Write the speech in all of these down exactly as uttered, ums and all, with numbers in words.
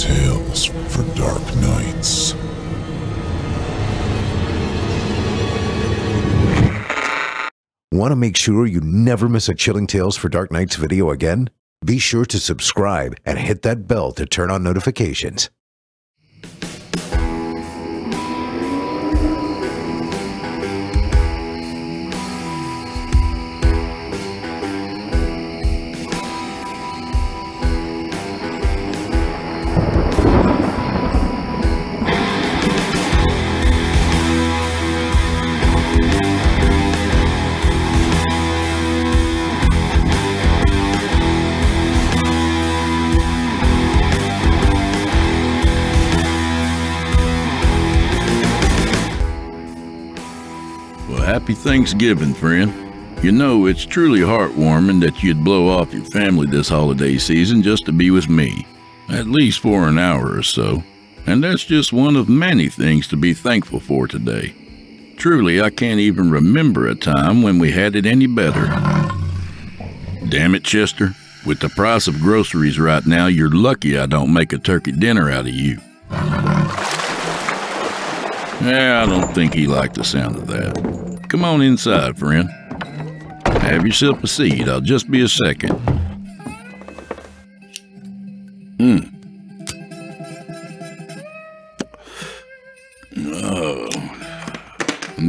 Tales for Dark Nights. Want to make sure you never miss a Chilling Tales for Dark Nights video again? Be sure to subscribe and hit that bell to turn on notifications. Happy Thanksgiving, friend. You know, it's truly heartwarming that you'd blow off your family this holiday season just to be with me, at least for an hour or so. And that's just one of many things to be thankful for today. Truly, I can't even remember a time when we had it any better. Damn it, Chester. With the price of groceries right now, you're lucky I don't make a turkey dinner out of you. Yeah, I don't think he liked the sound of that. Come on inside, friend. Have yourself a seat. I'll just be a second. Mm. Oh,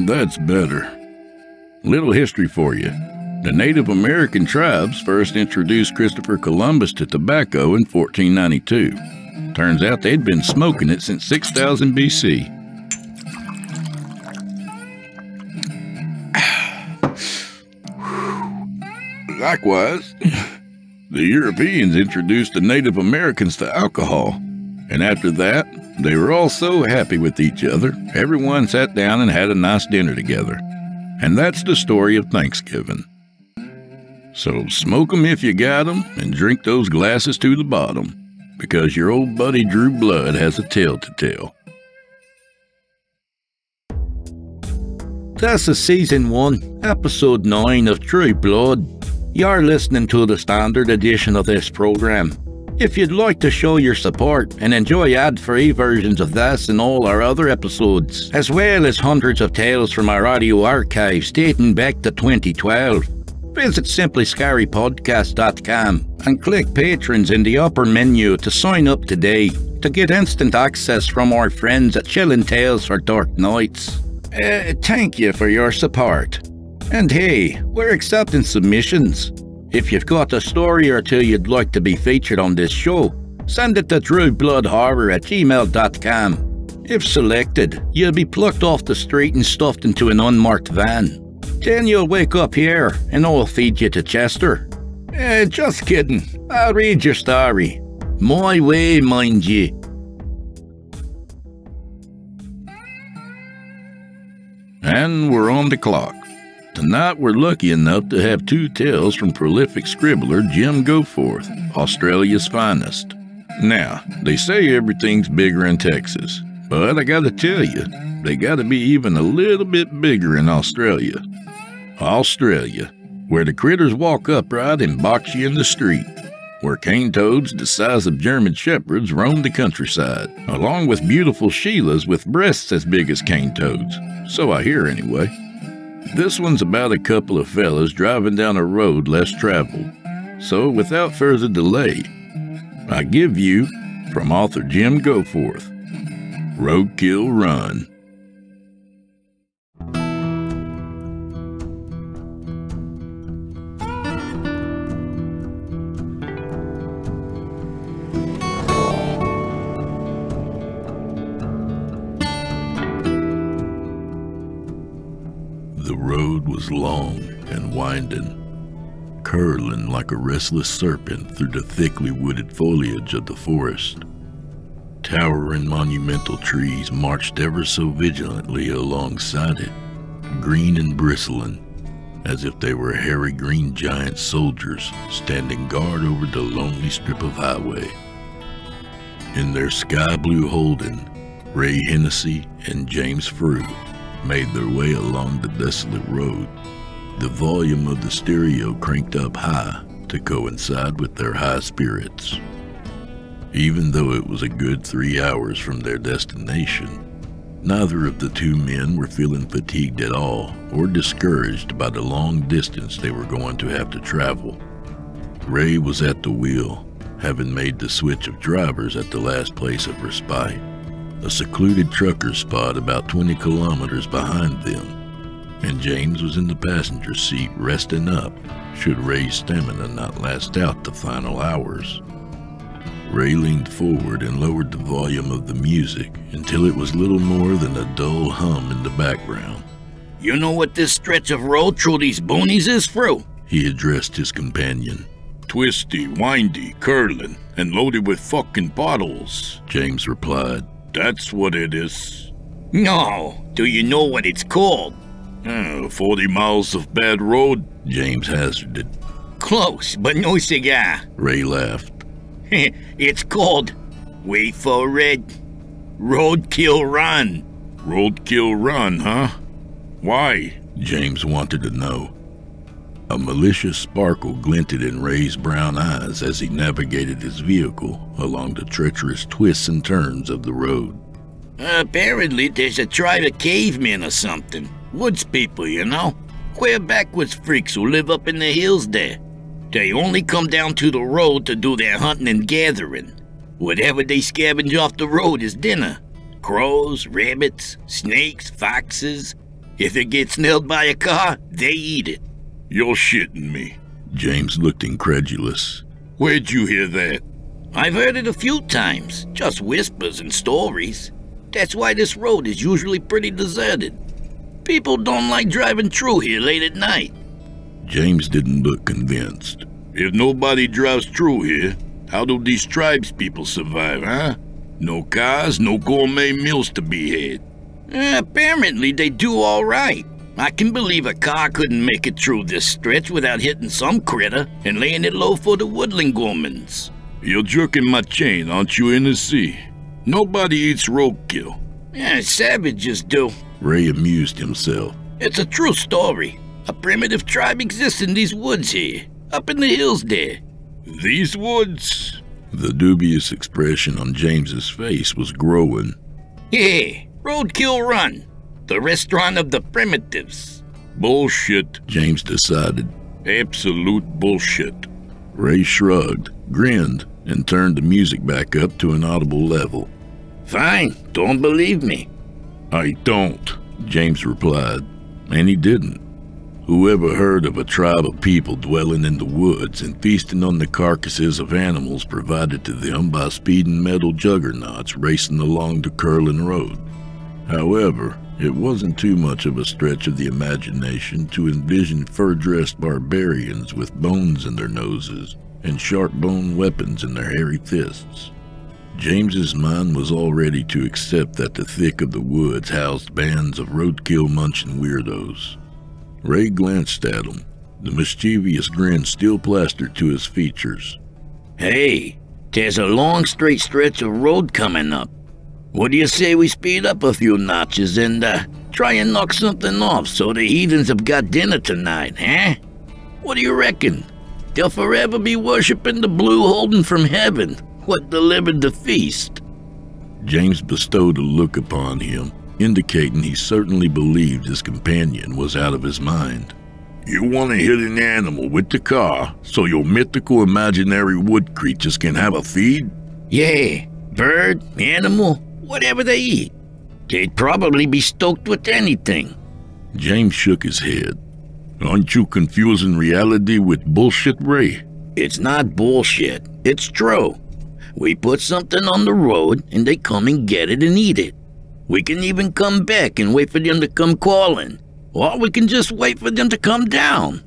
that's better. Little history for you. The Native American tribes first introduced Christopher Columbus to tobacco in fourteen ninety-two. Turns out they'd been smoking it since six thousand B C. Likewise, the Europeans introduced the Native Americans to alcohol, and after that, they were all so happy with each other, everyone sat down and had a nice dinner together. And that's the story of Thanksgiving. So smoke 'em if you got 'em, and drink those glasses to the bottom, because your old buddy Drew Blood has a tale to tell. That's the Season one, Episode nine of Drew Blood. You're listening to the standard edition of this program. If you'd like to show your support and enjoy ad-free versions of this and all our other episodes, as well as hundreds of tales from our audio archives dating back to twenty twelve, visit simply scary podcast dot com and click Patrons in the upper menu to sign up today to get instant access from our friends at Chilling Tales for Dark Nights. Uh, thank you for your support. And hey, we're accepting submissions. If you've got a story or two you'd like to be featured on this show, send it to drew blood horror at gmail dot com. If selected, you'll be plucked off the street and stuffed into an unmarked van. Then you'll wake up here and I'll feed you to Chester. Eh, just kidding. I'll read your story. My way, mind you. And we're on the clock. Tonight, we're lucky enough to have two tales from prolific scribbler Jim Goforth, Australia's finest. Now, they say everything's bigger in Texas, but I gotta tell you, they gotta be even a little bit bigger in Australia. Australia, where the critters walk upright and box you in the street, where cane toads the size of German shepherds roam the countryside, along with beautiful Sheilas with breasts as big as cane toads, so I hear anyway. This one's about a couple of fellas driving down a road less traveled. So without further delay, I give you, from author Jim Goforth, Roadkill Run. Long and winding, curling like a restless serpent through the thickly wooded foliage of the forest. Towering monumental trees marched ever so vigilantly alongside it, green and bristling, as if they were hairy green giant soldiers standing guard over the lonely strip of highway. In their sky blue Holden, Ray Hennessy and James Frew made their way along the desolate road, the volume of the stereo cranked up high to coincide with their high spirits. Even though it was a good three hours from their destination, neither of the two men were feeling fatigued at all or discouraged by the long distance they were going to have to travel. Ray was at the wheel, having made the switch of drivers at the last place of respite, a secluded trucker spot about twenty kilometers behind them, and James was in the passenger seat resting up should Ray's stamina not last out the final hours. Ray leaned forward and lowered the volume of the music until it was little more than a dull hum in the background. "You know what this stretch of road through these boonies is, Frew?" he addressed his companion. "Twisty, windy, curling, and loaded with fucking bottles," James replied. "That's what it is." "No, do you know what it's called?" Uh, forty miles of bad road," James hazarded. "Close, but no cigar," Ray laughed. "It's called, wait for it, Roadkill Run." "Roadkill Run, huh? Why?" James wanted to know. A malicious sparkle glinted in Ray's brown eyes as he navigated his vehicle along the treacherous twists and turns of the road. "Apparently there's a tribe of cavemen or something. Woods people, you know. Queer backwards freaks who live up in the hills there. They only come down to the road to do their hunting and gathering. Whatever they scavenge off the road is dinner. Crows, rabbits, snakes, foxes. If it gets nailed by a car, they eat it." "You're shitting me." James looked incredulous. "Where'd you hear that?" "I've heard it a few times, just whispers and stories. That's why this road is usually pretty deserted. People don't like driving through here late at night." James didn't look convinced. "If nobody drives through here, how do these tribes people survive, huh? No cars, no gourmet meals to be had." Uh, apparently they do all right. I can believe a car couldn't make it through this stretch without hitting some critter and laying it low for the woodland gourmands." "You're jerking my chain, aren't you, N S C? Nobody eats roadkill." "Yeah, savages do." Ray amused himself. "It's a true story. A primitive tribe exists in these woods here, up in the hills there." "These woods?" The dubious expression on James's face was growing. "Yeah, Roadkill Run, the restaurant of the primitives." "Bullshit," James decided. "Absolute bullshit." Ray shrugged, grinned, and turned the music back up to an audible level. "Fine, don't believe me." "I don't," James replied, and he didn't. Whoever heard of a tribe of people dwelling in the woods and feasting on the carcasses of animals provided to them by speeding metal juggernauts racing along the curling road? However, it wasn't too much of a stretch of the imagination to envision fur-dressed barbarians with bones in their noses and sharp-bone weapons in their hairy fists. James's mind was all ready to accept that the thick of the woods housed bands of roadkill-munching weirdos. Ray glanced at him, the mischievous grin still plastered to his features. "Hey, there's a long straight stretch of road coming up. What do you say we speed up a few notches and uh, try and knock something off so the heathens have got dinner tonight, huh? What do you reckon? They'll forever be worshipping the blue Holden from heaven, what delivered the feast." James bestowed a look upon him, indicating he certainly believed his companion was out of his mind. "You want to hit an animal with the car so your mythical imaginary wood creatures can have a feed?" "Yeah, bird, animal, whatever they eat. They'd probably be stoked with anything." James shook his head. "Aren't you confusing reality with bullshit, Ray?" "It's not bullshit, it's true. We put something on the road and they come and get it and eat it. We can even come back and wait for them to come calling. Or we can just wait for them to come down."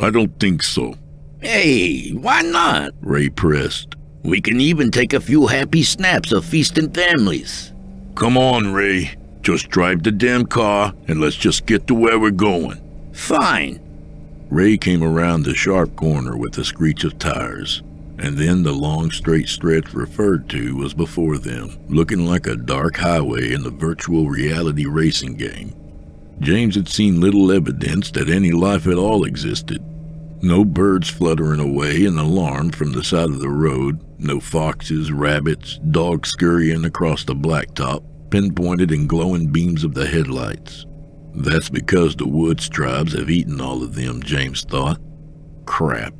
"I don't think so." "Hey, why not?" Ray pressed. "We can even take a few happy snaps of feasting families." "Come on, Ray. Just drive the damn car and let's just get to where we're going." "Fine." Ray came around the sharp corner with a screech of tires, and then the long straight stretch referred to was before them, looking like a dark highway in the virtual reality racing game. James had seen little evidence that any life at all existed. No birds fluttering away in alarm from the side of the road, no foxes, rabbits, dogs scurrying across the blacktop, pinpointed in glowing beams of the headlights. That's because the woods tribes have eaten all of them, James thought. Crap.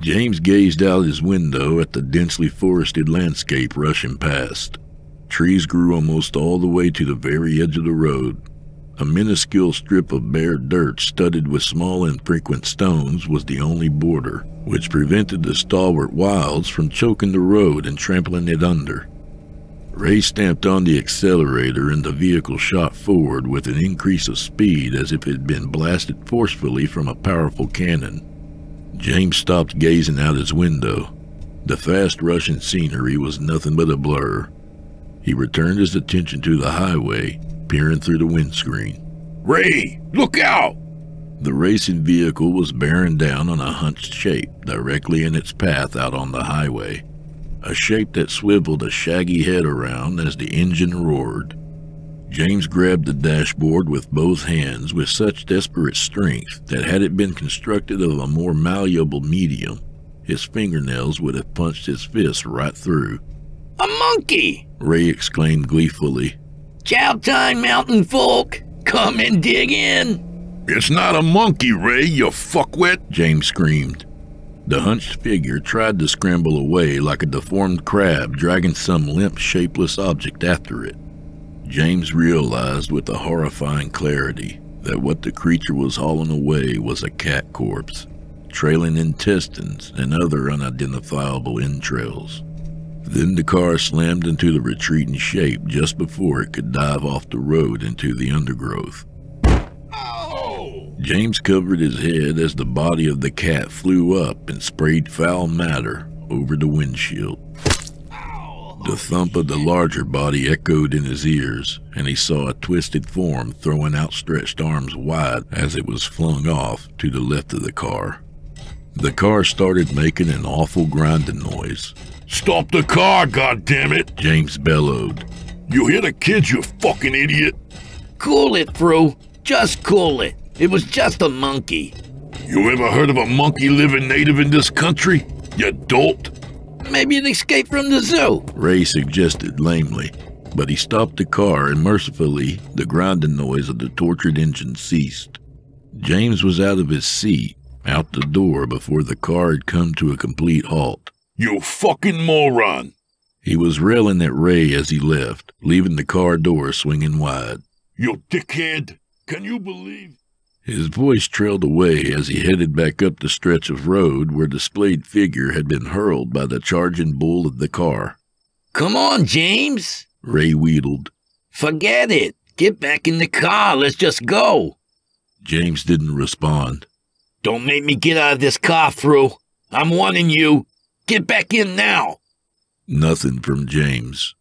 James gazed out his window at the densely forested landscape rushing past. Trees grew almost all the way to the very edge of the road. A minuscule strip of bare dirt studded with small infrequent stones was the only border, which prevented the stalwart wilds from choking the road and trampling it under. Ray stamped on the accelerator and the vehicle shot forward with an increase of speed as if it had been blasted forcefully from a powerful cannon. James stopped gazing out his window. The fast rushing scenery was nothing but a blur. He returned his attention to the highway, peering through the windscreen. "Ray, look out!" The racing vehicle was bearing down on a hunched shape directly in its path out on the highway, a shape that swiveled a shaggy head around as the engine roared. James grabbed the dashboard with both hands with such desperate strength that had it been constructed of a more malleable medium, his fingernails would have punched his fist right through. "A monkey!" Ray exclaimed gleefully. "Chowtime mountain folk, come and dig in!" "It's not a monkey, Ray, you fuckwit!" James screamed. The hunched figure tried to scramble away like a deformed crab dragging some limp, shapeless object after it. James realized with a horrifying clarity that what the creature was hauling away was a cat corpse, trailing intestines and other unidentifiable entrails. Then the car slammed into the retreating shape just before it could dive off the road into the undergrowth. Ow! James covered his head as the body of the cat flew up and sprayed foul matter over the windshield. The thump of the larger body echoed in his ears, and he saw a twisted form throwing outstretched arms wide as it was flung off to the left of the car. The car started making an awful grinding noise. "Stop the car, goddammit!" James bellowed. "You hit a kid, you fucking idiot!" "Cool it, Frew. Just cool it. It was just a monkey." "You ever heard of a monkey living native in this country, you dolt?" "Maybe it escaped from the zoo," Ray suggested lamely, but he stopped the car and mercifully the grinding noise of the tortured engine ceased. James was out of his seat, out the door before the car had come to a complete halt. "You fucking moron!" He was railing at Ray as he left, leaving the car door swinging wide. "You dickhead! Can you believe—" His voice trailed away as he headed back up the stretch of road where the splayed figure had been hurled by the charging bull of the car. "Come on, James," Ray wheedled. "Forget it. Get back in the car. Let's just go." James didn't respond. "Don't make me get out of this car, Frew. I'm wanting you. Get back in now." Nothing from James.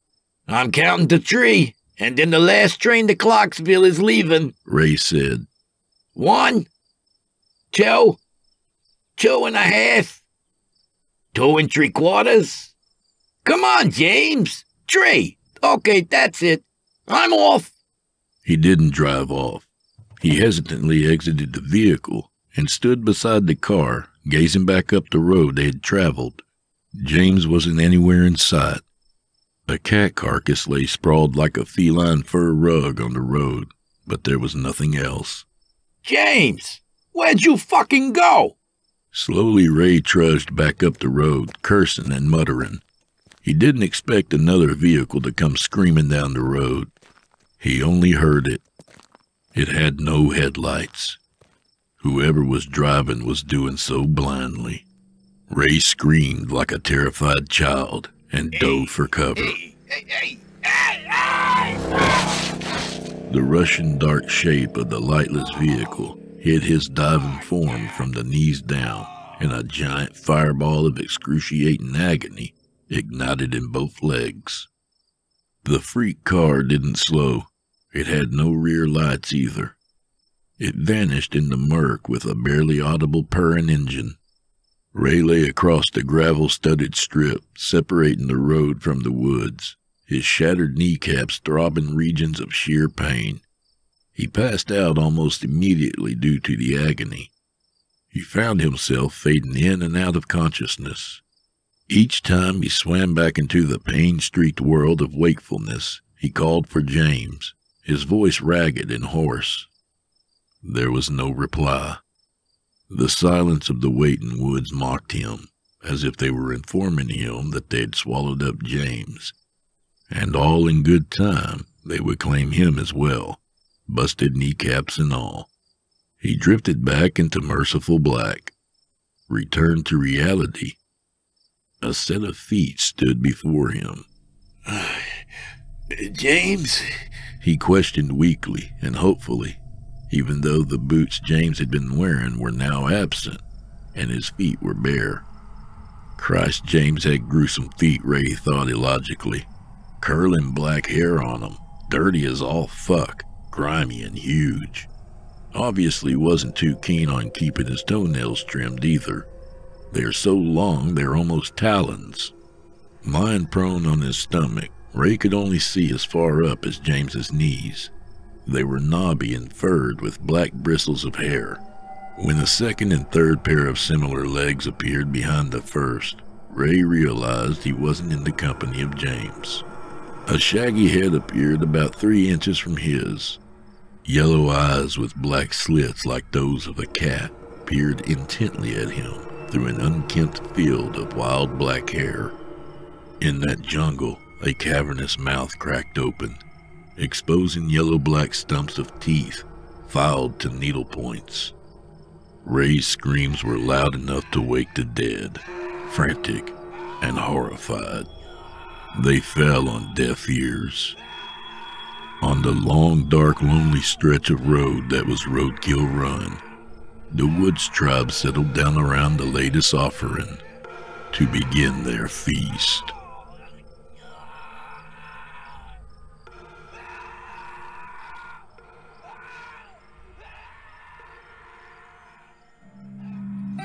"I'm counting to three, and then the last train to Clarksville is leaving," Ray said. "One, two, two and a half, two and three quarters. Come on, James. Three. Okay, that's it. I'm off." He didn't drive off. He hesitantly exited the vehicle and stood beside the car, gazing back up the road they had traveled. James wasn't anywhere in sight. A cat carcass lay sprawled like a feline fur rug on the road, but there was nothing else. "James, where'd you fucking go?" Slowly, Ray trudged back up the road, cursing and muttering. He didn't expect another vehicle to come screaming down the road. He only heard it. It had no headlights. Whoever was driving was doing so blindly. Ray screamed like a terrified child and dove for cover. The rushing dark shape of the lightless vehicle hid his diving form from the knees down, and a giant fireball of excruciating agony ignited in both legs. The freak car didn't slow. It had no rear lights either. It vanished in the murk with a barely audible purring engine. Ray lay across the gravel-studded strip, separating the road from the woods, his shattered kneecaps throbbing regions of sheer pain. He passed out almost immediately due to the agony. He found himself fading in and out of consciousness. Each time he swam back into the pain-streaked world of wakefulness, he called for James, his voice ragged and hoarse. There was no reply. The silence of the waiting woods mocked him, as if they were informing him that they had swallowed up James. And all in good time, they would claim him as well, busted kneecaps and all. He drifted back into merciful black, returned to reality. A set of feet stood before him. Uh, James? He questioned weakly and hopefully, even though the boots James had been wearing were now absent, and his feet were bare. Christ, James had gruesome feet, Ray thought illogically. Curling black hair on them, dirty as all fuck, grimy and huge. Obviously wasn't too keen on keeping his toenails trimmed either. They're so long they're almost talons. Lying prone on his stomach, Ray could only see as far up as James's knees. They were knobby and furred with black bristles of hair. When the second and third pair of similar legs appeared behind the first, Ray realized he wasn't in the company of James. A shaggy head appeared about three inches from his. Yellow eyes with black slits like those of a cat peered intently at him through an unkempt field of wild black hair. In that jungle, a cavernous mouth cracked open, exposing yellow-black stumps of teeth filed to needle points. Ray's screams were loud enough to wake the dead, frantic and horrified. They fell on deaf ears. On the long, dark, lonely stretch of road that was Roadkill Run, the Woods tribe settled down around the latest offering to begin their feast.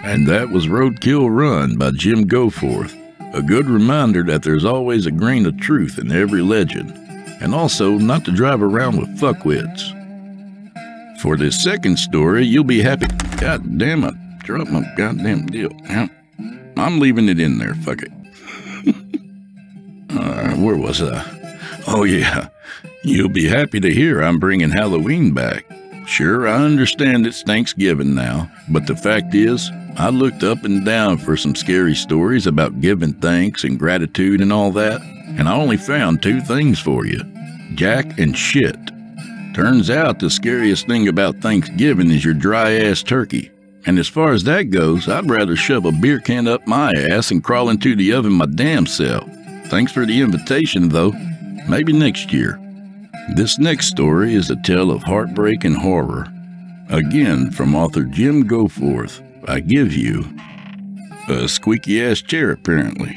And that was Roadkill Run by Jim Goforth. A good reminder that there's always a grain of truth in every legend, and also not to drive around with fuckwits. For this second story, you'll be happy. God damn it, drop my goddamn deal. I'm leaving it in there, fuck it. uh, where was I? Oh yeah, you'll be happy to hear I'm bringing Halloween back. Sure, I understand it's Thanksgiving now, but the fact is, I looked up and down for some scary stories about giving thanks and gratitude and all that, and I only found two things for you, Jack and shit. Turns out the scariest thing about Thanksgiving is your dry-ass turkey, and as far as that goes, I'd rather shove a beer can up my ass and crawl into the oven my damn self. Thanks for the invitation, though. Maybe next year. This next story is a tale of heartbreak and horror. Again, from author Jim Goforth, I give you a squeaky-ass chair, apparently.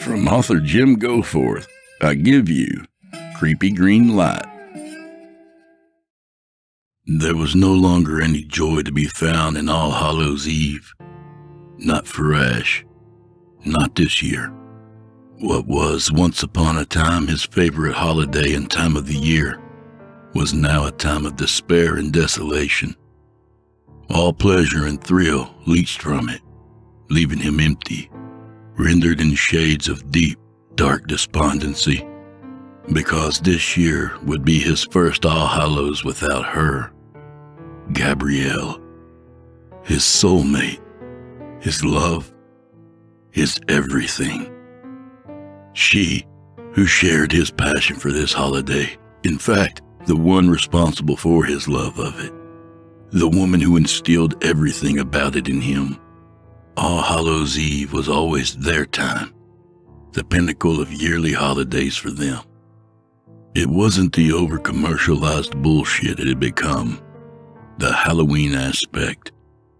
From author Jim Goforth, I give you Creepy Green Light. There was no longer any joy to be found in All Hallows' Eve. Not for Ash. Not this year. What was once upon a time his favorite holiday and time of the year was now a time of despair and desolation. All pleasure and thrill leached from it, leaving him empty, rendered in shades of deep, dark despondency, because this year would be his first All Hallows without her, Gabrielle, his soulmate, his love, his everything. She, who shared his passion for this holiday, in fact, the one responsible for his love of it. The woman who instilled everything about it in him. All Hallows' Eve was always their time, the pinnacle of yearly holidays for them. It wasn't the over-commercialized bullshit it had become. The Halloween aspect,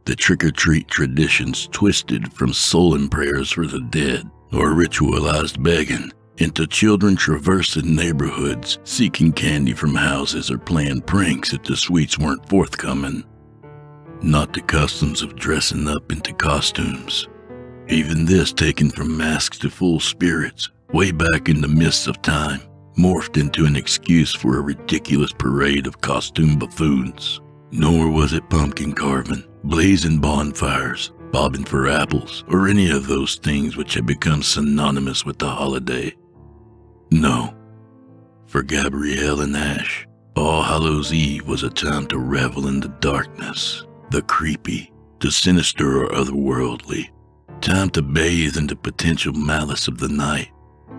the trick-or-treat traditions twisted from solemn prayers for the dead or ritualized begging into children traversing neighborhoods, seeking candy from houses or playing pranks if the sweets weren't forthcoming. Not the customs of dressing up into costumes. Even this taken from masks to full spirits, way back in the mists of time, morphed into an excuse for a ridiculous parade of costume buffoons. nor was it pumpkin carving, blazing bonfires, bobbing for apples, or any of those things which had become synonymous with the holiday. No. For Gabrielle and Ash, All Hallows' Eve was a time to revel in the darkness, the creepy, the sinister or otherworldly. Time to bathe in the potential malice of the night,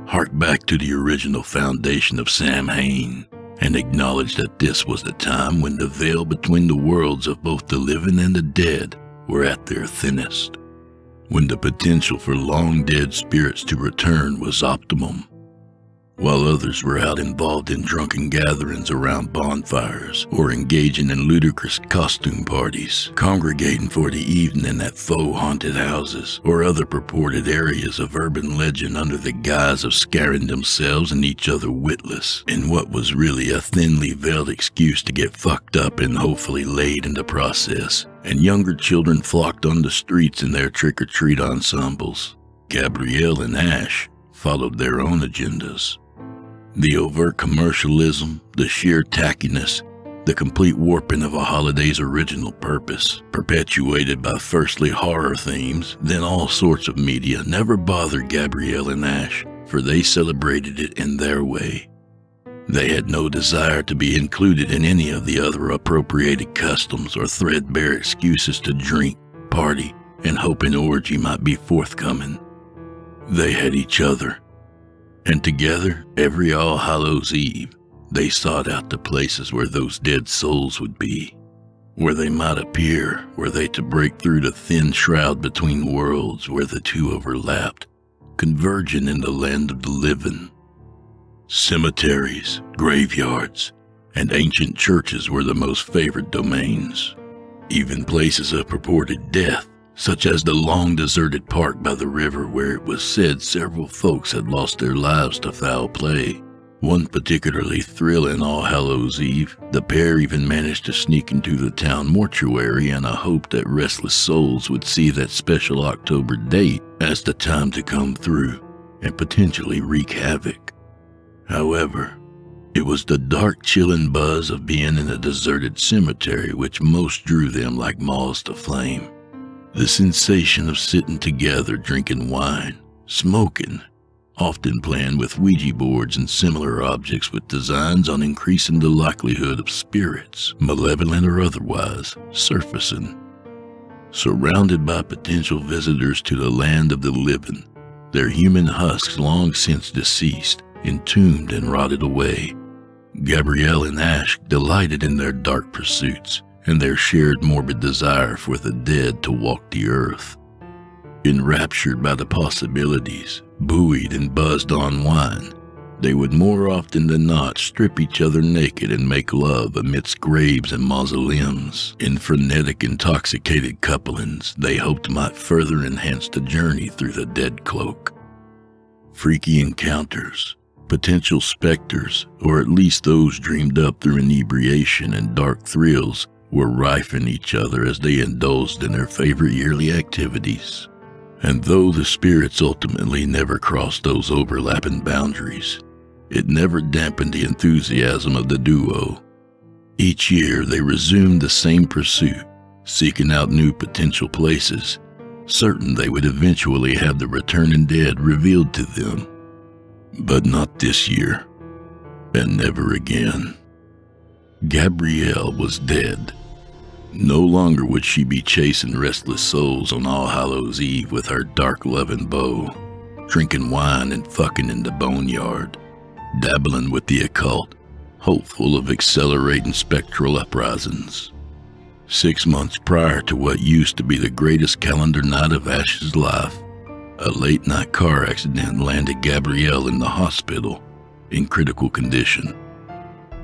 hark back to the original foundation of Samhain, and acknowledge that this was the time when the veil between the worlds of both the living and the dead were at their thinnest, when the potential for long-dead spirits to return was optimum. While others were out involved in drunken gatherings around bonfires or engaging in ludicrous costume parties, congregating for the evening at faux haunted houses or other purported areas of urban legend under the guise of scaring themselves and each other witless, in what was really a thinly veiled excuse to get fucked up and hopefully laid in the process, and younger children flocked on the streets in their trick-or-treat ensembles. Gabrielle and Ash followed their own agendas. The overt commercialism, the sheer tackiness, the complete warping of a holiday's original purpose, perpetuated by firstly horror themes, then all sorts of media, never bothered Gabrielle and Ash, for they celebrated it in their way. They had no desire to be included in any of the other appropriated customs or threadbare excuses to drink, party, and hope an orgy might be forthcoming. They had each other. And together, every All Hallows' Eve, they sought out the places where those dead souls would be. Where they might appear, were they to break through the thin shroud between worlds where the two overlapped, converging in the land of the living. Cemeteries, graveyards, and ancient churches were the most favored domains. Even places of purported death, such as the long-deserted park by the river where it was said several folks had lost their lives to foul play. One particularly thrilling All Hallows' Eve, the pair even managed to sneak into the town mortuary in a hope that restless souls would see that special October date as the time to come through and potentially wreak havoc. However, it was the dark, chilling buzz of being in a deserted cemetery which most drew them like moths to flame. The sensation of sitting together drinking wine, smoking, often playing with Ouija boards and similar objects with designs on increasing the likelihood of spirits, malevolent or otherwise, surfacing. Surrounded by potential visitors to the land of the living, their human husks long since deceased, entombed and rotted away, Gabrielle and Ash delighted in their dark pursuits and their shared morbid desire for the dead to walk the earth. Enraptured by the possibilities, buoyed and buzzed on wine, they would more often than not strip each other naked and make love amidst graves and mausoleums, in frenetic, intoxicated couplings they hoped might further enhance the journey through the dead cloak. Freaky encounters, potential specters, or at least those dreamed up through inebriation and dark thrills, were rife in each other as they indulged in their favorite yearly activities. And though the spirits ultimately never crossed those overlapping boundaries, it never dampened the enthusiasm of the duo. Each year they resumed the same pursuit, seeking out new potential places, certain they would eventually have the returning dead revealed to them. But not this year, and never again. Gabrielle was dead. No longer would she be chasing restless souls on All Hallows' Eve with her dark-loving beau, drinking wine and fucking in the boneyard, dabbling with the occult, hopeful of accelerating spectral uprisings. Six months prior to what used to be the greatest calendar night of Ash's life, a late-night car accident landed Gabrielle in the hospital, in critical condition.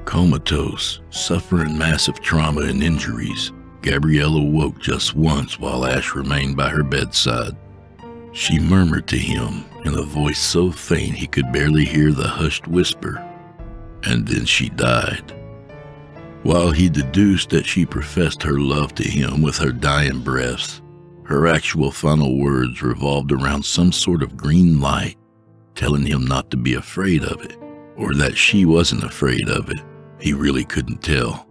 Comatose, suffering massive trauma and injuries, Gabrielle awoke just once while Ash remained by her bedside. She murmured to him in a voice so faint he could barely hear the hushed whisper, and then she died. While he deduced that she professed her love to him with her dying breaths, her actual final words revolved around some sort of green light, telling him not to be afraid of it, or that she wasn't afraid of it. He really couldn't tell.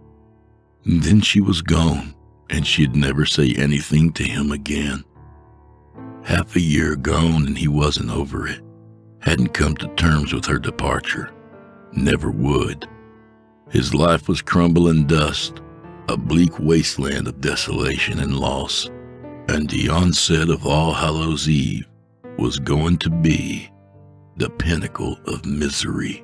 And then she was gone, and she'd never say anything to him again. Half a year gone, and he wasn't over it. Hadn't come to terms with her departure. Never would. His life was crumbling dust, a bleak wasteland of desolation and loss, and the onset of All Hallows' Eve was going to be the pinnacle of misery.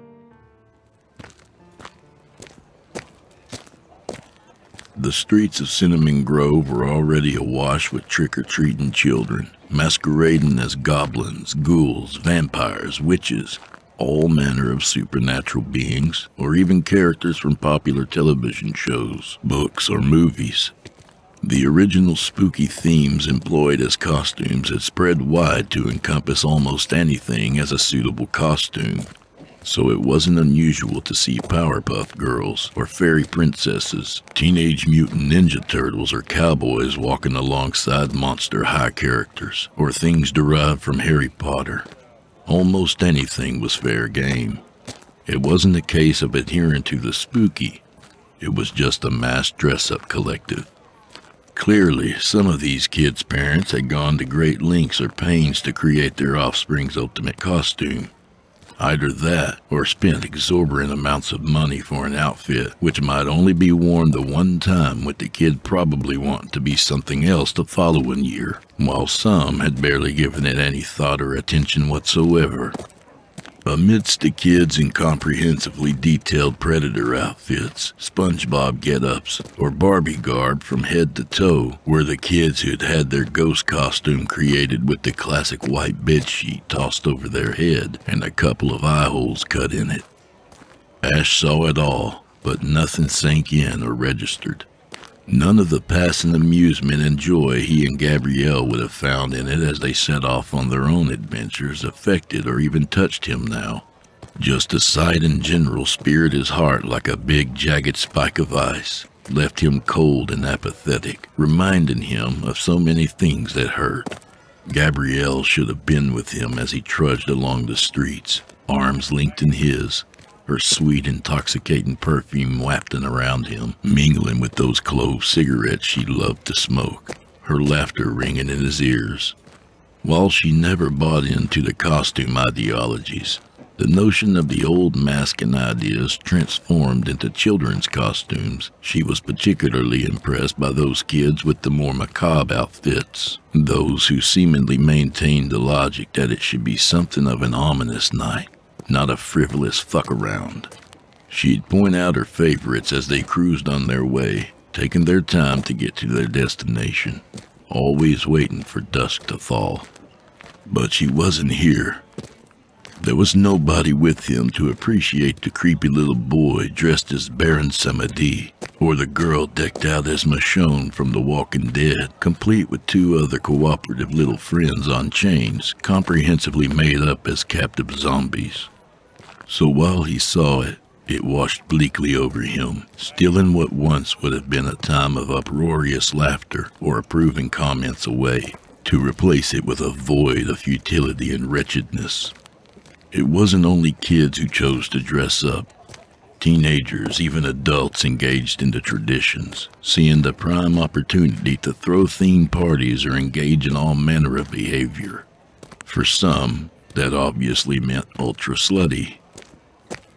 The streets of Cinnamon Grove were already awash with trick-or-treating children, masquerading as goblins, ghouls, vampires, witches, all manner of supernatural beings, or even characters from popular television shows, books, or movies. The original spooky themes employed as costumes had spread wide to encompass almost anything as a suitable costume, so it wasn't unusual to see Powerpuff Girls or fairy princesses, Teenage Mutant Ninja Turtles or cowboys walking alongside Monster High characters, or things derived from Harry Potter. Almost anything was fair game. It wasn't a case of adhering to the spooky. It was just a mass dress-up collective. Clearly, some of these kids' parents had gone to great lengths or pains to create their offspring's ultimate costume. Either that, or spent exorbitant amounts of money for an outfit, which might only be worn the one time, with the kid probably wanting to be something else the following year, while some had barely given it any thought or attention whatsoever. Amidst the kids' incomprehensively detailed Predator outfits, SpongeBob get-ups, or Barbie garb from head to toe were the kids who'd had their ghost costume created with the classic white bedsheet tossed over their head and a couple of eye holes cut in it. Ash saw it all, but nothing sank in or registered. None of the passing amusement and joy he and Gabrielle would have found in it as they set off on their own adventures affected or even touched him now. Just the sight in general speared his heart like a big jagged spike of ice, left him cold and apathetic, reminding him of so many things that hurt. Gabrielle should have been with him as he trudged along the streets, arms linked in his, her sweet, intoxicating perfume wafting around him, mingling with those clove cigarettes she loved to smoke, her laughter ringing in his ears. While she never bought into the costume ideologies, the notion of the old mask and ideas transformed into children's costumes, she was particularly impressed by those kids with the more macabre outfits, those who seemingly maintained the logic that it should be something of an ominous night, not a frivolous fuck-around. She'd point out her favorites as they cruised on their way, taking their time to get to their destination, always waiting for dusk to fall. But she wasn't here. There was nobody with him to appreciate the creepy little boy dressed as Baron Samedi, or the girl decked out as Michonne from The Walking Dead, complete with two other cooperative little friends on chains, comprehensively made up as captive zombies. So while he saw it, it washed bleakly over him, still in what once would have been a time of uproarious laughter or approving comments away, to replace it with a void of futility and wretchedness. It wasn't only kids who chose to dress up. Teenagers, even adults engaged in the traditions, seeing the prime opportunity to throw themed parties or engage in all manner of behavior. For some, that obviously meant ultra slutty.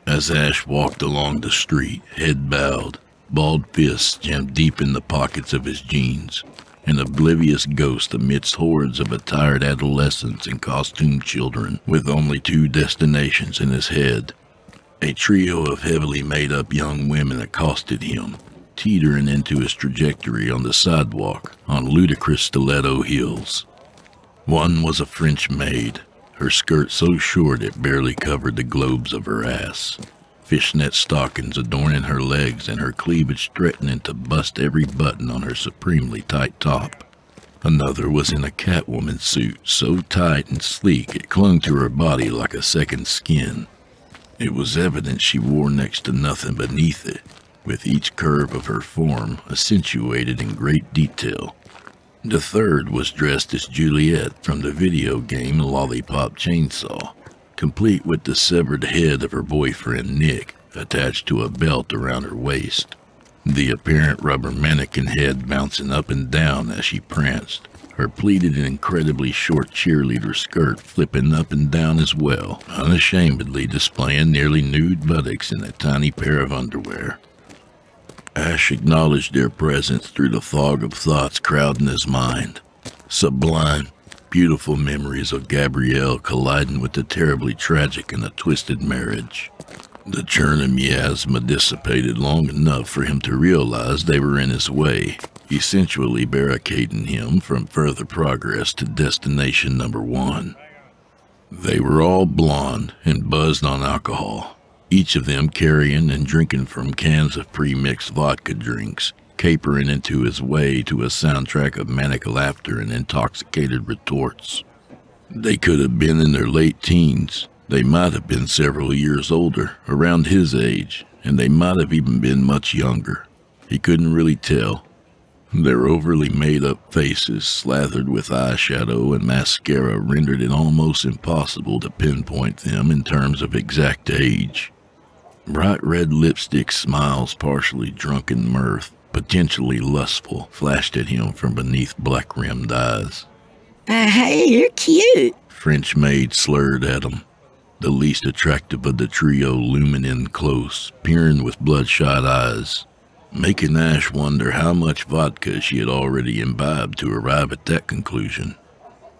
As Ash walked along the street, head bowed, balled fists jammed deep in the pockets of his jeans, an oblivious ghost amidst hordes of attired adolescents and costumed children with only two destinations in his head. A trio of heavily made-up young women accosted him, teetering into his trajectory on the sidewalk on ludicrous stiletto heels. One was a French maid, her skirt so short it barely covered the globes of her ass, fishnet stockings adorning her legs and her cleavage threatening to bust every button on her supremely tight top. Another was in a Catwoman suit, so tight and sleek it clung to her body like a second skin. It was evident she wore next to nothing beneath it, with each curve of her form accentuated in great detail. The third was dressed as Juliet from the video game Lollipop Chainsaw, complete with the severed head of her boyfriend Nick attached to a belt around her waist. the apparent rubber mannequin head bouncing up and down as she pranced, her pleated and incredibly short cheerleader skirt flipping up and down as well, unashamedly displaying nearly nude buttocks in a tiny pair of underwear. Ash acknowledged their presence through the fog of thoughts crowding his mind. Sublime, beautiful memories of Gabrielle colliding with the terribly tragic and the twisted marriage. The churn of miasma dissipated long enough for him to realize they were in his way, essentially barricading him from further progress to destination number one. They were all blonde and buzzed on alcohol, each of them carrying and drinking from cans of pre-mixed vodka drinks, capering into his way to a soundtrack of manic laughter and intoxicated retorts. They could have been in their late teens, they might have been several years older, around his age, and they might have even been much younger. He couldn't really tell. Their overly made-up faces, slathered with eyeshadow and mascara, rendered it almost impossible to pinpoint them in terms of exact age. Bright red lipstick smiles, partially drunken mirth, potentially lustful, flashed at him from beneath black-rimmed eyes. Uh, hey, you're cute, French maid slurred at him, the least attractive of the trio looming in close, peering with bloodshot eyes, making Ash wonder how much vodka she had already imbibed to arrive at that conclusion.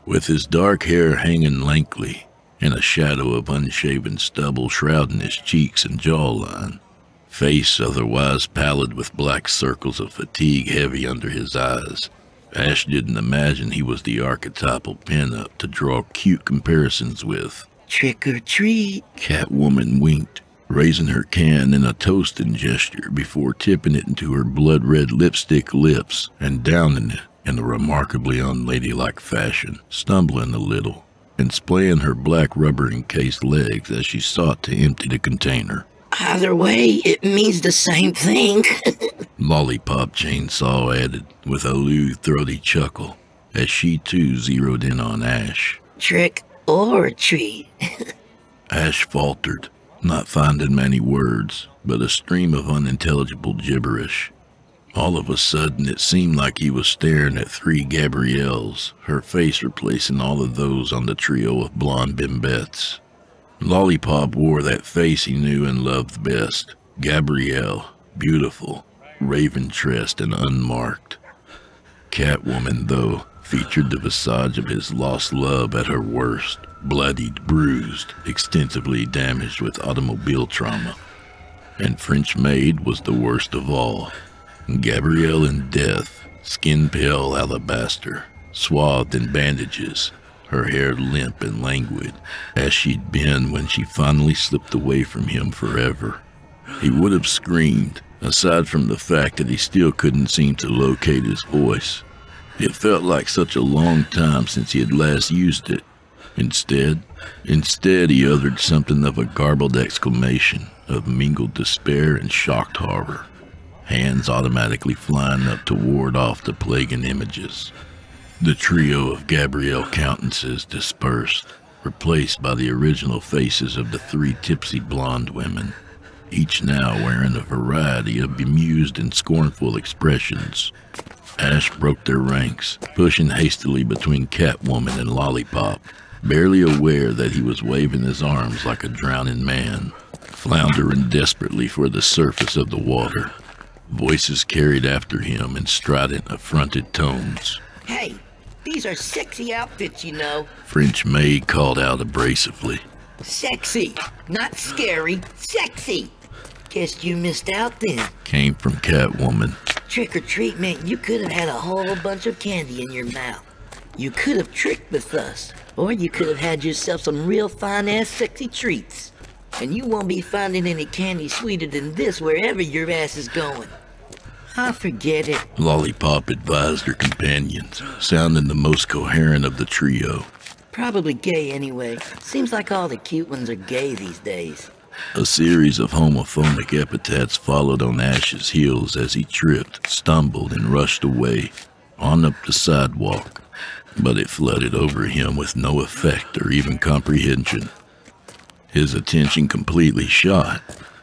With his dark hair hanging lankly and a shadow of unshaven stubble shrouding his cheeks and jawline, face otherwise pallid with black circles of fatigue heavy under his eyes, Ash didn't imagine he was the archetypal pinup to draw cute comparisons with. Trick or treat, Catwoman winked, raising her can in a toasting gesture before tipping it into her blood-red lipstick lips and downing it in a remarkably unladylike fashion, stumbling a little and splaying her black rubber-encased legs as she sought to empty the container. Either way, it means the same thing. Lollipop Chainsaw added with a lewd, throaty chuckle as she too zeroed in on Ash. Trick or treat. Ash faltered, not finding many words, but a stream of unintelligible gibberish. All of a sudden, it seemed like he was staring at three Gabrielles, her face replacing all of those on the trio of blonde bimbettes. Lollipop wore that face he knew and loved best. Gabrielle, beautiful, raven-tressed and unmarked. Catwoman, though, featured the visage of his lost love at her worst, bloodied, bruised, extensively damaged with automobile trauma. And French Maid was the worst of all. Gabrielle in death, skin-pale alabaster, swathed in bandages, her hair limp and languid, as she'd been when she finally slipped away from him forever. He would have screamed, aside from the fact that he still couldn't seem to locate his voice. It felt like such a long time since he had last used it. Instead, instead he uttered something of a garbled exclamation of mingled despair and shocked horror, hands automatically flying up to ward off the plaguing images. The trio of Gabrielle countenances dispersed, replaced by the original faces of the three tipsy blonde women, each now wearing a variety of bemused and scornful expressions. Ash broke their ranks, pushing hastily between Catwoman and Lollipop, barely aware that he was waving his arms like a drowning man, floundering desperately for the surface of the water. Voices carried after him in strident, affronted tones. Hey! These are sexy outfits, you know. French Maid called out abrasively. Sexy, not scary, sexy. Guess you missed out then. Came from Catwoman. Trick or treat meant you could have had a whole bunch of candy in your mouth. You could have tricked with us, or you could have had yourself some real fine-ass sexy treats. And you won't be finding any candy sweeter than this wherever your ass is going. I forget it, Lollipop advised her companions, sounding the most coherent of the trio. Probably gay anyway. Seems like all the cute ones are gay these days. A series of homophobic epithets followed on Ash's heels as he tripped, stumbled, and rushed away, on up the sidewalk. But it flooded over him with no effect or even comprehension. His attention completely shot.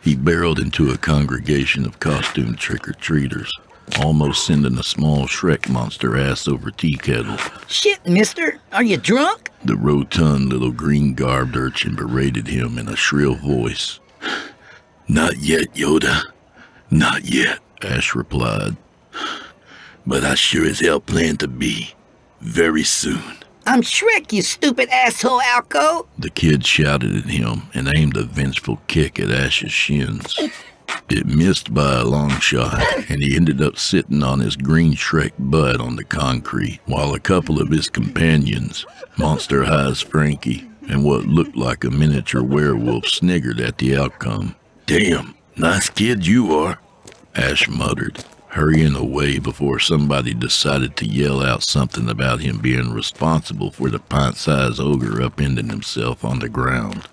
He barreled into a congregation of costumed trick-or-treaters, almost sending a small Shrek monster ass over tea kettle. Shit, mister! Are you drunk? The rotund little green-garbed urchin berated him in a shrill voice. Not yet, Yoda. Not yet, Ash replied. But I sure as hell plan to be. Very soon. I'm Shrek, you stupid asshole Alco! The kid shouted at him and aimed a vengeful kick at Ash's shins. It missed by a long shot, and he ended up sitting on his green Shrek butt on the concrete, while a couple of his companions, Monster High's Frankie and what looked like a miniature werewolf, sniggered at the outcome. Damn, nice kid you are, Ash muttered, hurrying away before somebody decided to yell out something about him being responsible for the pint-sized ogre upending himself on the ground.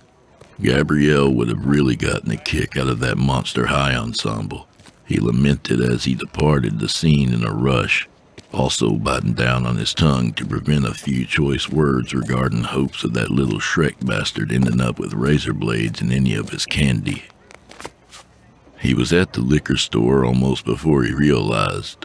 Gabrielle would have really gotten a kick out of that Monster High ensemble, he lamented as he departed the scene in a rush, also biting down on his tongue to prevent a few choice words regarding hopes of that little Shrek bastard ending up with razor blades in any of his candy. He was at the liquor store almost before he realized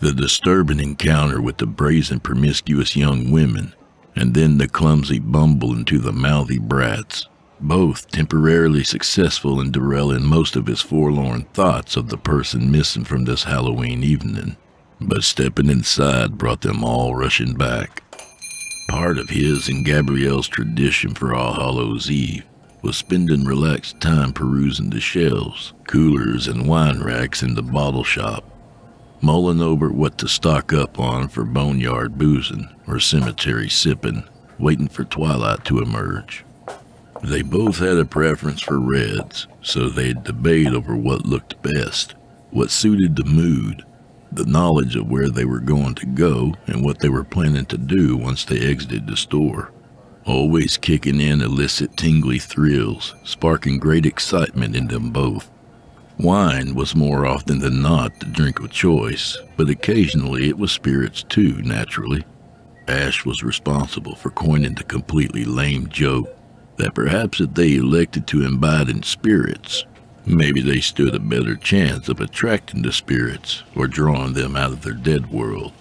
the disturbing encounter with the brazen, promiscuous young women, and then the clumsy bumble into the mouthy brats. Both temporarily successful in derailing most of his forlorn thoughts of the person missing from this Halloween evening, but stepping inside brought them all rushing back. Part of his and Gabrielle's tradition for All Hallows' Eve was spending relaxed time perusing the shelves, coolers, and wine racks in the bottle shop, mulling over what to stock up on for boneyard boozing or cemetery sipping, waiting for twilight to emerge. They both had a preference for reds, so they'd debate over what looked best, what suited the mood, the knowledge of where they were going to go, and what they were planning to do once they exited the store, always kicking in illicit tingly thrills, sparking great excitement in them both. Wine was more often than not the drink of choice, but occasionally it was spirits too, naturally. Ash was responsible for coining the completely lame joke that perhaps if they elected to imbibe in spirits, maybe they stood a better chance of attracting the spirits or drawing them out of their dead world.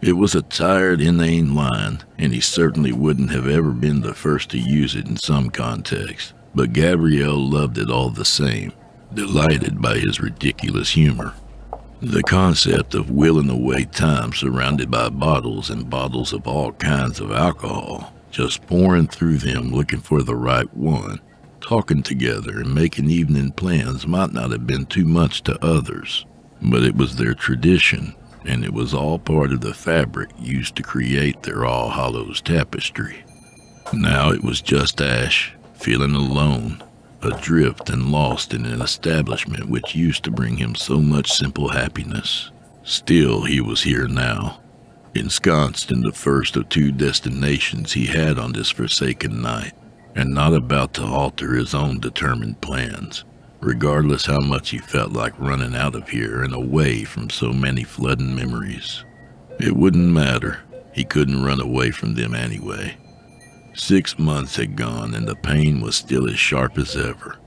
It was a tired, inane line, and he certainly wouldn't have ever been the first to use it in some context, but Gabrielle loved it all the same, delighted by his ridiculous humor. The concept of willing away time surrounded by bottles and bottles of all kinds of alcohol, just pouring through them looking for the right one, talking together and making evening plans might not have been too much to others, but it was their tradition, and it was all part of the fabric used to create their All Hallows tapestry. Now it was just Ash, feeling alone, adrift and lost in an establishment which used to bring him so much simple happiness. Still, he was here now, ensconced in the first of two destinations he had on this forsaken night, and not about to alter his own determined plans, regardless how much he felt like running out of here and away from so many flooding memories. It wouldn't matter. He couldn't run away from them anyway. Six months had gone, and the pain was still as sharp as ever,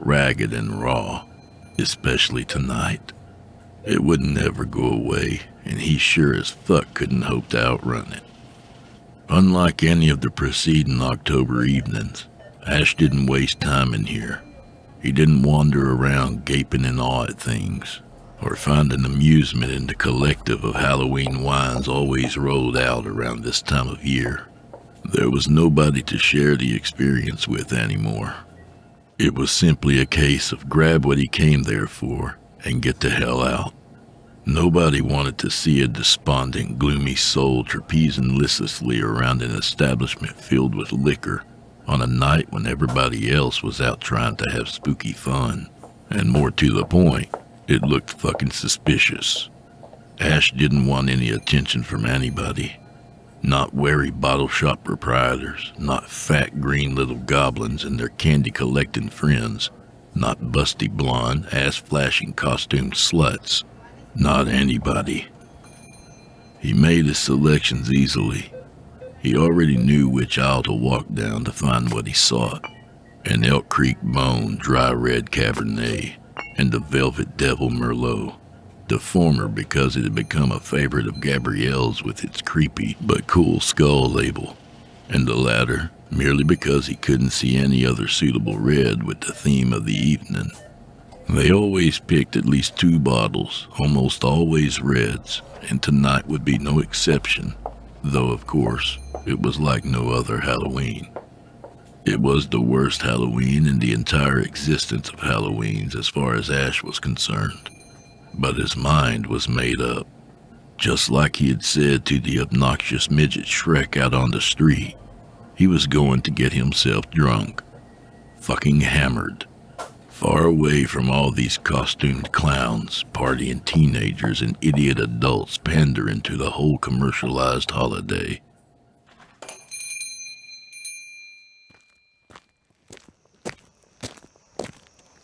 ragged and raw, especially tonight. It wouldn't ever go away, and he sure as fuck couldn't hope to outrun it. Unlike any of the preceding October evenings, Ash didn't waste time in here. He didn't wander around gaping in awe at things, or finding amusement in the collective of Halloween wines always rolled out around this time of year. There was nobody to share the experience with anymore. It was simply a case of grab what he came there for and get the hell out. Nobody wanted to see a despondent, gloomy soul trapezing listlessly around an establishment filled with liquor on a night when everybody else was out trying to have spooky fun. And more to the point, it looked fucking suspicious. Ash didn't want any attention from anybody. Not wary bottle shop proprietors, not fat green little goblins and their candy-collecting friends, not busty blonde, ass-flashing costumed sluts. Not anybody. He made his selections easily. He already knew which aisle to walk down to find what he sought, an Elk Creek Bone Dry Red Cabernet, and the Velvet Devil Merlot. The former because it had become a favorite of Gabrielle's with its creepy but cool skull label, and the latter merely because he couldn't see any other suitable red with the theme of the evening. They always picked at least two bottles, almost always reds, and tonight would be no exception, though of course, it was like no other Halloween. It was the worst Halloween in the entire existence of Halloweens as far as Ash was concerned. But his mind was made up. Just like he had said to the obnoxious midget Shrek out on the street, he was going to get himself drunk. Fucking hammered. Far away from all these costumed clowns, partying teenagers, and idiot adults pandering to the whole commercialized holiday.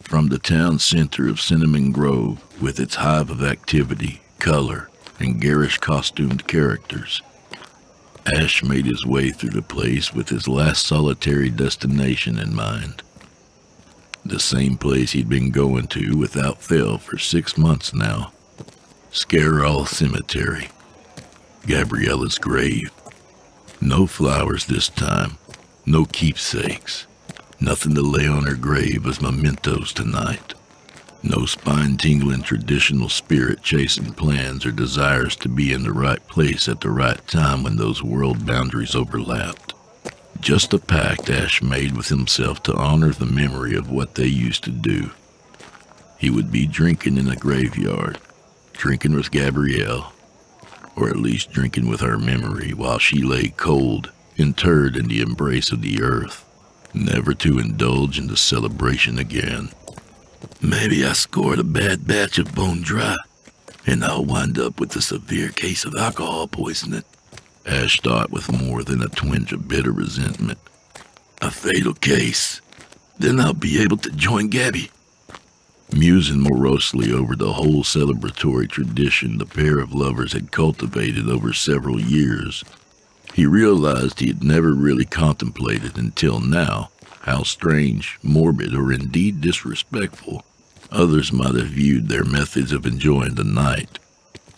From the town center of Cinnamon Grove, with its hive of activity, color, and garish costumed characters, Ash made his way through the place with his last solitary destination in mind. The same place he'd been going to without fail for six months now. Scare-all Cemetery. Gabriella's grave. No flowers this time. No keepsakes. Nothing to lay on her grave as mementos tonight. No spine-tingling traditional spirit chasing plans or desires to be in the right place at the right time when those world boundaries overlapped. Just a pact Ash made with himself to honor the memory of what they used to do. He would be drinking in the graveyard, drinking with Gabrielle, or at least drinking with her memory while she lay cold, interred in the embrace of the earth. Never to indulge in the celebration again. Maybe I scored a bad batch of bone dry, and I'll wind up with a severe case of alcohol poisoning, Ash thought with more than a twinge of bitter resentment. A fatal case. Then I'll be able to join Gabby. Musing morosely over the whole celebratory tradition the pair of lovers had cultivated over several years, he realized he had never really contemplated until now how strange, morbid, or indeed disrespectful others might have viewed their methods of enjoying the night.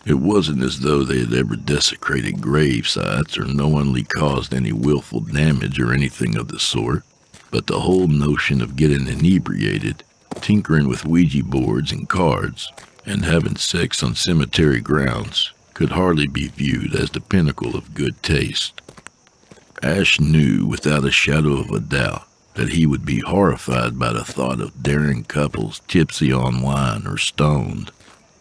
It wasn't as though they had ever desecrated gravesites or knowingly caused any willful damage or anything of the sort, but the whole notion of getting inebriated, tinkering with Ouija boards and cards, and having sex on cemetery grounds could hardly be viewed as the pinnacle of good taste. Ash knew without a shadow of a doubt that he would be horrified by the thought of daring couples tipsy on wine or stoned,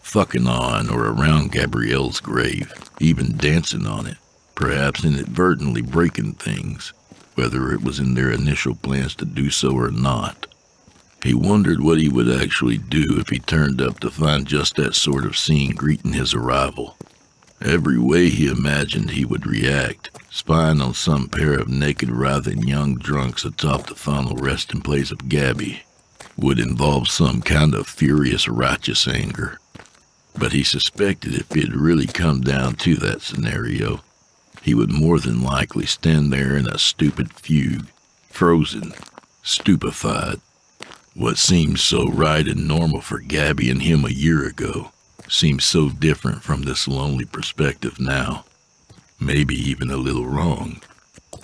fucking on or around Gabrielle's grave, even dancing on it, perhaps inadvertently breaking things, whether it was in their initial plans to do so or not. He wondered what he would actually do if he turned up to find just that sort of scene greeting his arrival. Every way he imagined he would react, spying on some pair of naked, writhing young drunks atop the final resting place of Gabby, would involve some kind of furious, righteous anger. But he suspected if it had really come down to that scenario, he would more than likely stand there in a stupid fugue, frozen, stupefied. What seemed so right and normal for Gabby and him a year ago seems so different from this lonely perspective now, maybe even a little wrong,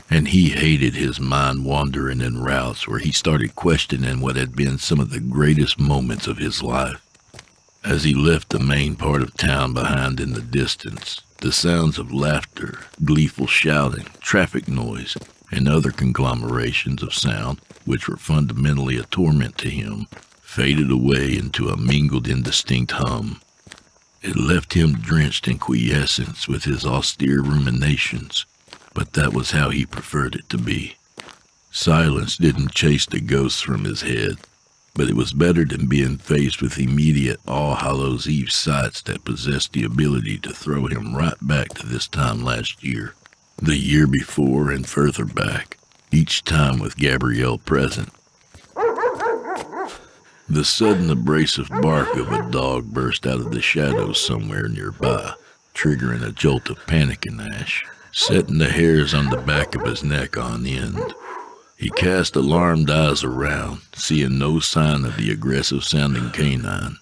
and he hated his mind wandering in routes where he started questioning what had been some of the greatest moments of his life. As he left the main part of town behind in the distance, the sounds of laughter, gleeful shouting, traffic noise, and other conglomerations of sound, which were fundamentally a torment to him, faded away into a mingled indistinct hum. It left him drenched in quiescence with his austere ruminations, but that was how he preferred it to be. Silence didn't chase the ghosts from his head, but it was better than being faced with immediate All Hallows' Eve sights that possessed the ability to throw him right back to this time last year, the year before and further back, each time with Gabrielle present. The sudden abrasive bark of a dog burst out of the shadows somewhere nearby, triggering a jolt of panic in Ash, setting the hairs on the back of his neck on end. He cast alarmed eyes around, seeing no sign of the aggressive-sounding canine.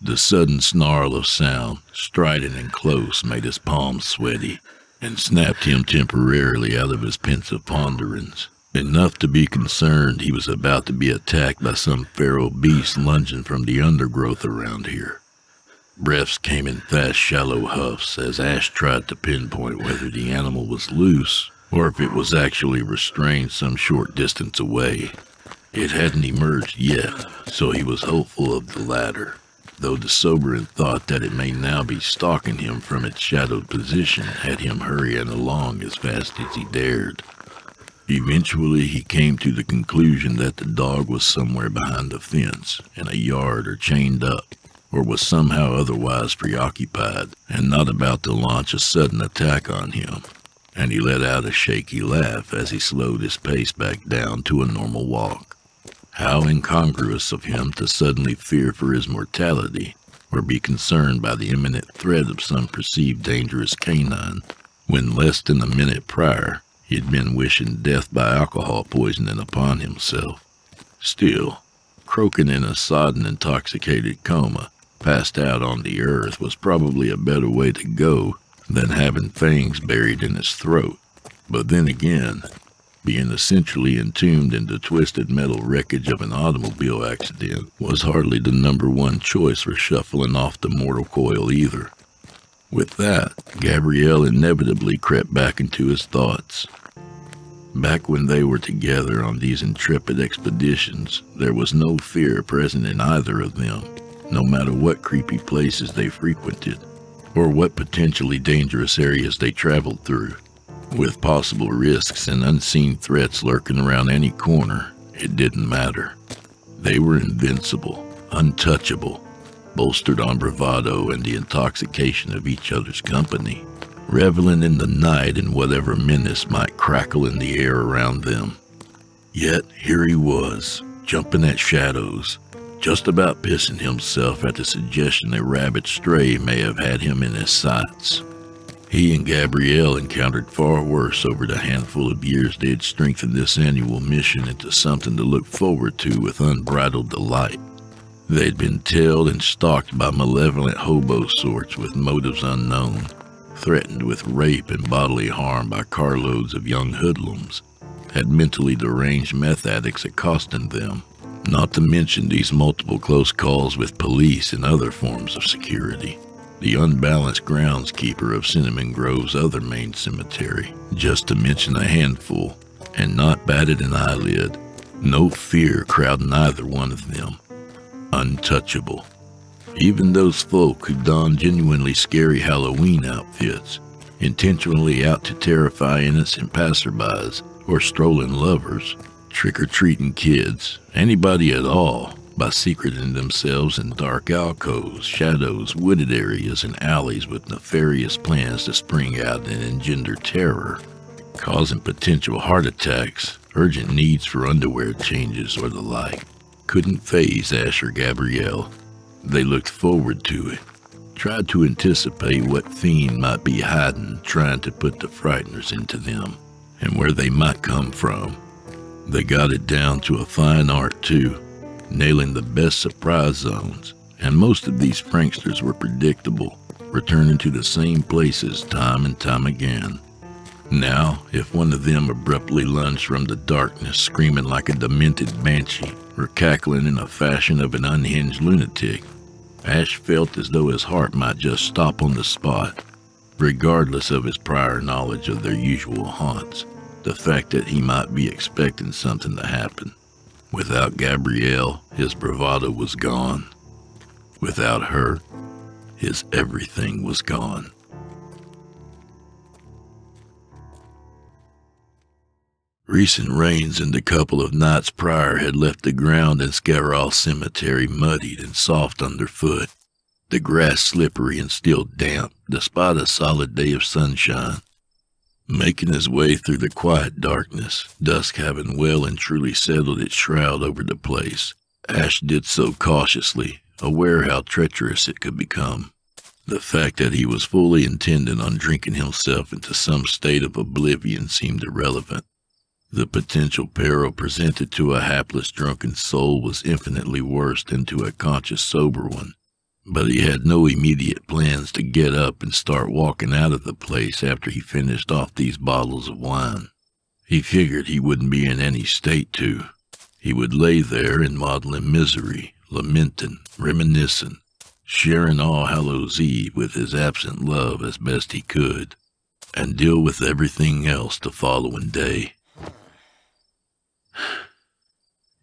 The sudden snarl of sound, strident and close, made his palms sweaty and snapped him temporarily out of his pensive ponderings, enough to be concerned he was about to be attacked by some feral beast lunging from the undergrowth around here. Breaths came in fast, shallow huffs as Ash tried to pinpoint whether the animal was loose or if it was actually restrained some short distance away. It hadn't emerged yet, so he was hopeful of the latter, though the sobering thought that it may now be stalking him from its shadowed position had him hurrying along as fast as he dared. Eventually, he came to the conclusion that the dog was somewhere behind a fence, in a yard or chained up, or was somehow otherwise preoccupied and not about to launch a sudden attack on him, and he let out a shaky laugh as he slowed his pace back down to a normal walk. How incongruous of him to suddenly fear for his mortality or be concerned by the imminent threat of some perceived dangerous canine, when less than a minute prior he had been wishing death by alcohol poisoning upon himself. Still, croaking in a sodden, intoxicated coma, passed out on the earth was probably a better way to go than having fangs buried in his throat. But then again, being essentially entombed in the twisted metal wreckage of an automobile accident was hardly the number one choice for shuffling off the mortal coil either. With that, Gabrielle inevitably crept back into his thoughts. Back when they were together on these intrepid expeditions, there was no fear present in either of them, no matter what creepy places they frequented, or what potentially dangerous areas they traveled through. With possible risks and unseen threats lurking around any corner, it didn't matter. They were invincible, untouchable, bolstered on bravado and the intoxication of each other's company, reveling in the night and whatever menace might crackle in the air around them. Yet here he was, jumping at shadows, just about pissing himself at the suggestion a rabid stray may have had him in his sights. He and Gabrielle encountered far worse over the handful of years they had strengthened this annual mission into something to look forward to with unbridled delight. They'd been tailed and stalked by malevolent hobo sorts with motives unknown, threatened with rape and bodily harm by carloads of young hoodlums, had mentally deranged meth addicts accosting them, not to mention these multiple close calls with police and other forms of security. The unbalanced groundskeeper of Cinnamon Grove's other main cemetery, just to mention a handful, and not batted an eyelid, no fear crowding either one of them. Untouchable. Even those folk who don genuinely scary Halloween outfits, intentionally out to terrify innocent passerbys or strolling lovers, trick-or-treating kids, anybody at all, by secreting themselves in dark alcoves, shadows, wooded areas, and alleys with nefarious plans to spring out and engender terror, causing potential heart attacks, urgent needs for underwear changes, or the like. Couldn't faze Ash or Gabrielle. They looked forward to it, tried to anticipate what fiend might be hiding, trying to put the frighteners into them, and where they might come from. They got it down to a fine art too, nailing the best surprise zones, and most of these pranksters were predictable, returning to the same places time and time again. Now, if one of them abruptly lunged from the darkness screaming like a demented banshee, or cackling in the fashion of an unhinged lunatic, Ash felt as though his heart might just stop on the spot. Regardless of his prior knowledge of their usual haunts, the fact that he might be expecting something to happen. Without Gabrielle, his bravado was gone. Without her, his everything was gone. Recent rains and the couple of nights prior had left the ground in Scare-all Cemetery muddied and soft underfoot, the grass slippery and still damp, despite a solid day of sunshine. Making his way through the quiet darkness, dusk having well and truly settled its shroud over the place, Ash did so cautiously, aware how treacherous it could become. The fact that he was fully intending on drinking himself into some state of oblivion seemed irrelevant. The potential peril presented to a hapless drunken soul was infinitely worse than to a conscious sober one, but he had no immediate plans to get up and start walking out of the place after he finished off these bottles of wine. He figured he wouldn't be in any state to. He would lay there in maudlin misery, lamenting, reminiscing, sharing All Hallows' Eve with his absent love as best he could, and deal with everything else the following day.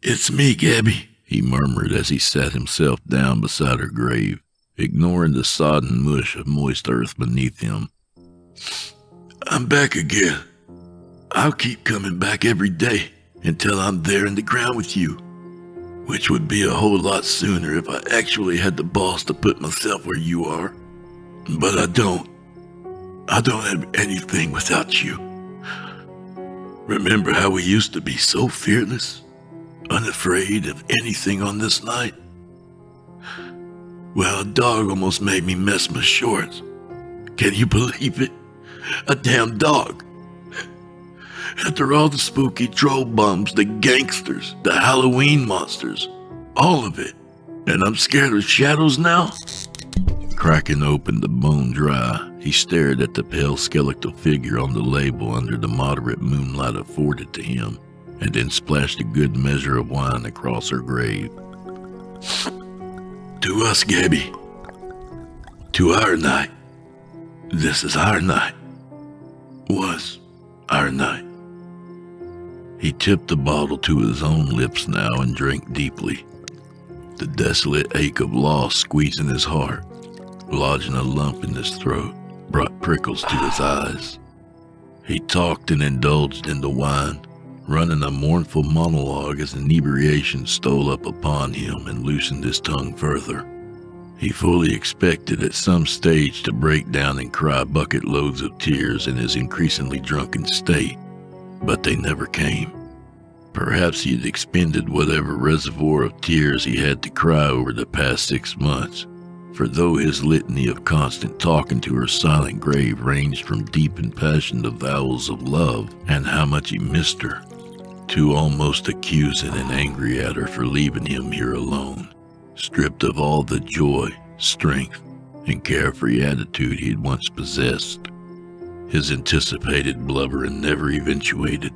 "It's me, Gabby," he murmured as he sat himself down beside her grave, ignoring the sodden mush of moist earth beneath him. "I'm back again. I'll keep coming back every day until I'm there in the ground with you, which would be a whole lot sooner if I actually had the balls to put myself where you are. But I don't. I don't have anything without you. Remember how we used to be so fearless, unafraid of anything on this night? Well, a dog almost made me mess my shorts. Can you believe it? A damn dog. After all the spooky troll bums, the gangsters, the Halloween monsters, all of it, and I'm scared of shadows now?" Cracking open the bone dry, he stared at the pale skeletal figure on the label under the moderate moonlight afforded to him, and then splashed a good measure of wine across her grave. "To us, Gabby. To our night. This is our night. Was our night." He tipped the bottle to his own lips now and drank deeply, the desolate ache of loss squeezing his heart. Lodging a lump in his throat brought prickles to his eyes. He talked and indulged in the wine, running a mournful monologue as inebriation stole up upon him and loosened his tongue further. He fully expected at some stage to break down and cry bucket loads of tears in his increasingly drunken state, but they never came. Perhaps he had expended whatever reservoir of tears he had to cry over the past six months, for though his litany of constant talking to her silent grave ranged from deep and passionate avowals of love and how much he missed her, to almost accusing and angry at her for leaving him here alone, stripped of all the joy, strength, and carefree attitude he had once possessed. His anticipated blubbering never eventuated.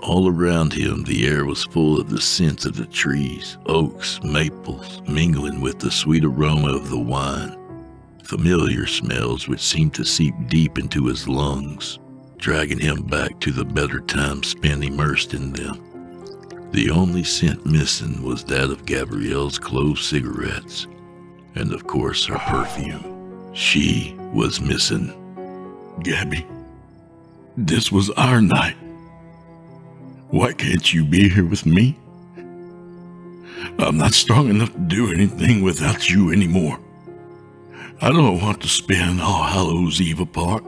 All around him, the air was full of the scents of the trees, oaks, maples, mingling with the sweet aroma of the wine, familiar smells which seemed to seep deep into his lungs, dragging him back to the better time spent immersed in them. The only scent missing was that of Gabrielle's clove cigarettes, and of course her perfume. She was missing. "Gabby, this was our night. Why can't you be here with me? I'm not strong enough to do anything without you anymore. I don't want to spend All Hallows' Eve apart.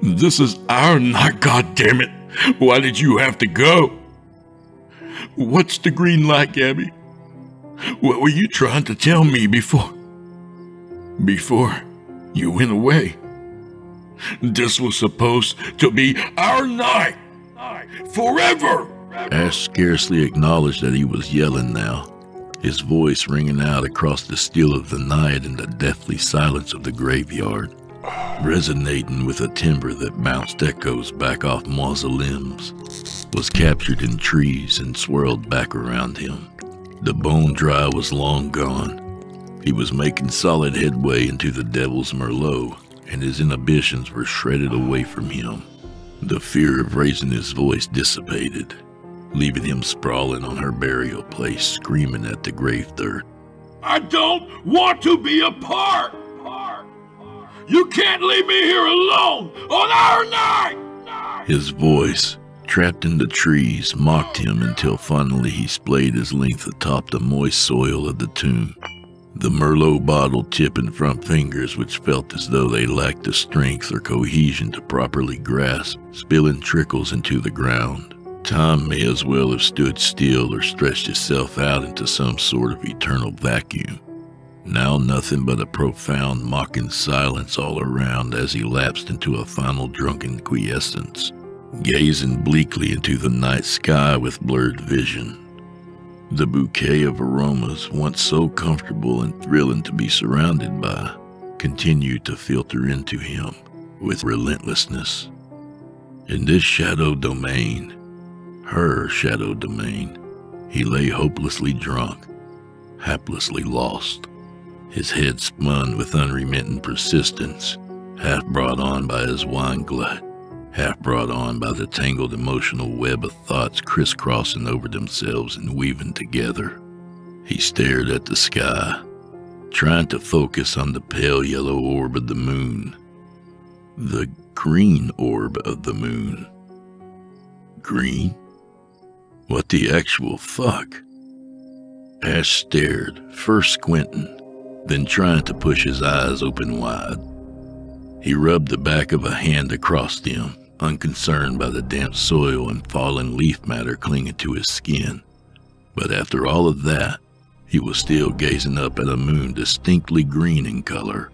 This is our night, goddammit. Why did you have to go? What's the green light, Gabby? What were you trying to tell me before? Before you went away? This was supposed to be our night. Forever!" Ash scarcely acknowledged that he was yelling now, his voice ringing out across the still of the night and the deathly silence of the graveyard, resonating with a timbre that bounced echoes back off mausoleums, was captured in trees and swirled back around him. The bone dry was long gone. He was making solid headway into the Devil's Merlot, and his inhibitions were shredded away from him. The fear of raising his voice dissipated, leaving him sprawling on her burial place, screaming at the grave dirt. "I don't want to be apart! You can't leave me here alone on our night!" His voice, trapped in the trees, mocked him until finally he splayed his length atop the moist soil of the tomb, the Merlot bottle tipping from fingers which felt as though they lacked the strength or cohesion to properly grasp, spilling trickles into the ground. Time may as well have stood still or stretched itself out into some sort of eternal vacuum. Now nothing but a profound, mocking silence all around as he lapsed into a final drunken quiescence, gazing bleakly into the night sky with blurred vision. The bouquet of aromas, once so comfortable and thrilling to be surrounded by, continued to filter into him with relentlessness. In this shadow domain, her shadow domain, he lay hopelessly drunk, haplessly lost, his head spun with unremitting persistence, half brought on by his wine glut, half brought on by the tangled emotional web of thoughts crisscrossing over themselves and weaving together. He stared at the sky, trying to focus on the pale yellow orb of the moon, the green orb of the moon. Green? What the actual fuck? Ash stared, first squinting, then trying to push his eyes open wide. He rubbed the back of a hand across them, unconcerned by the damp soil and fallen leaf matter clinging to his skin. But after all of that, he was still gazing up at a moon distinctly green in color.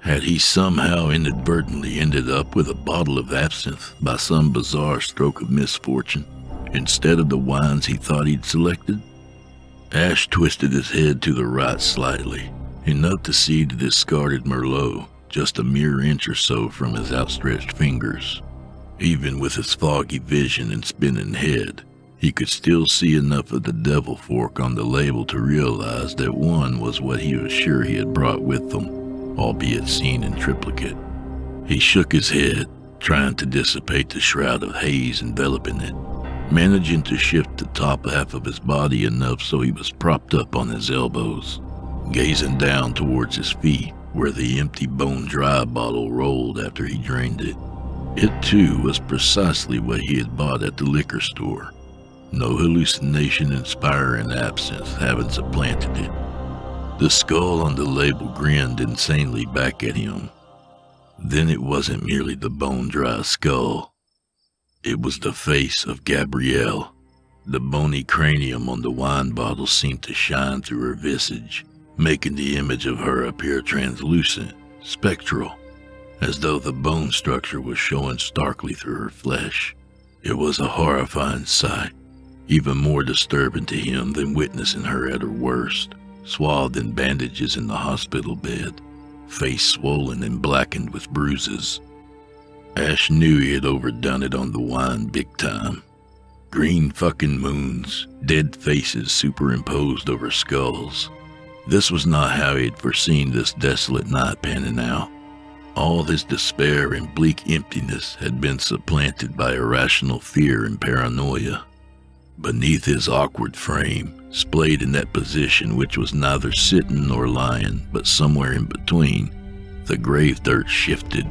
Had he somehow inadvertently ended up with a bottle of absinthe by some bizarre stroke of misfortune, instead of the wines he thought he'd selected? Ash twisted his head to the right slightly, enough to see the discarded Merlot, just a mere inch or so from his outstretched fingers. Even with his foggy vision and spinning head, he could still see enough of the devil fork on the label to realize that one was what he was sure he had brought with them, albeit seen in triplicate. He shook his head, trying to dissipate the shroud of haze enveloping it, managing to shift the top half of his body enough so he was propped up on his elbows, gazing down towards his feet, where the empty bone-dry bottle rolled after he drained it. It, too, was precisely what he had bought at the liquor store. No hallucination-inspiring absinthe having supplanted it. The skull on the label grinned insanely back at him. Then it wasn't merely the bone-dry skull. It was the face of Gabrielle. The bony cranium on the wine bottle seemed to shine through her visage, making the image of her appear translucent, spectral, as though the bone structure was showing starkly through her flesh. It was a horrifying sight, even more disturbing to him than witnessing her at her worst, swathed in bandages in the hospital bed, face swollen and blackened with bruises. Ash knew he had overdone it on the wine big time. Green fucking moons, dead faces superimposed over skulls. This was not how he had foreseen this desolate night panning out. All his despair and bleak emptiness had been supplanted by irrational fear and paranoia. Beneath his awkward frame, splayed in that position which was neither sitting nor lying, but somewhere in between, the grave dirt shifted.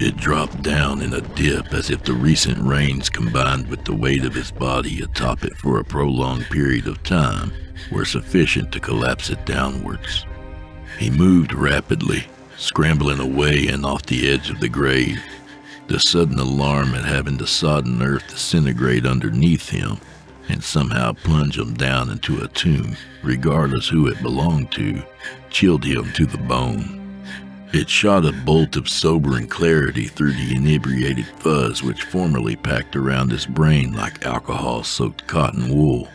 It dropped down in a dip as if the recent rains combined with the weight of his body atop it for a prolonged period of time were sufficient to collapse it downwards. He moved rapidly, scrambling away and off the edge of the grave, the sudden alarm at having the sodden earth disintegrate underneath him and somehow plunge him down into a tomb, regardless who it belonged to, chilled him to the bone. It shot a bolt of sobering clarity through the inebriated fuzz which formerly packed around his brain like alcohol-soaked cotton wool.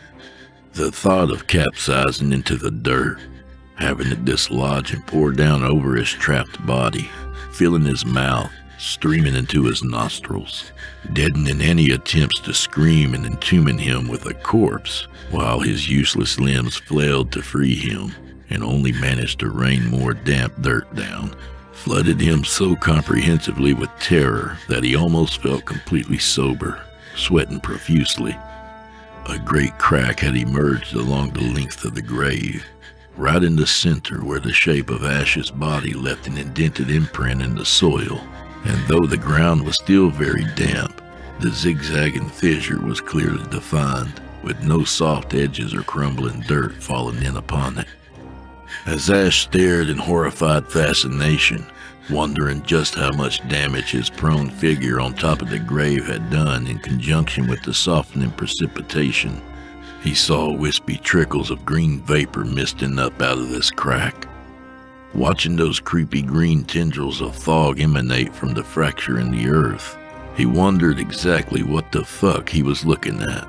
The thought of capsizing into the dirt, having it dislodge and pour down over his trapped body, filling his mouth, streaming into his nostrils, deadening any attempts to scream and entombing him with a corpse, while his useless limbs flailed to free him and only managed to rain more damp dirt down, flooded him so comprehensively with terror that he almost felt completely sober, sweating profusely. A great crack had emerged along the length of the grave, right in the center where the shape of Ash's body left an indented imprint in the soil, and though the ground was still very damp, the zigzagging fissure was clearly defined, with no soft edges or crumbling dirt falling in upon it. As Ash stared in horrified fascination, wondering just how much damage his prone figure on top of the grave had done in conjunction with the softening precipitation, he saw wispy trickles of green vapor misting up out of this crack. Watching those creepy green tendrils of fog emanate from the fracture in the earth, He wondered exactly what the fuck he was looking at.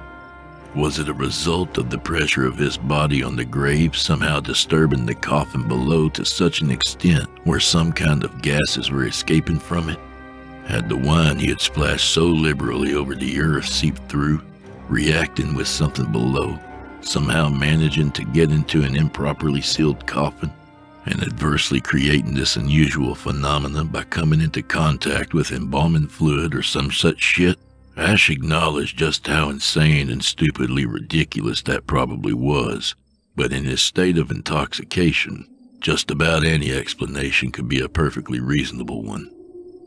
Was it a result of the pressure of his body on the grave somehow disturbing the coffin below to such an extent where some kind of gases were escaping from it? Had the wine he had splashed so liberally over the earth seeped through, reacting with something below, somehow managing to get into an improperly sealed coffin and adversely creating this unusual phenomenon by coming into contact with embalming fluid or some such shit? Ash acknowledged just how insane and stupidly ridiculous that probably was, but in his state of intoxication, just about any explanation could be a perfectly reasonable one.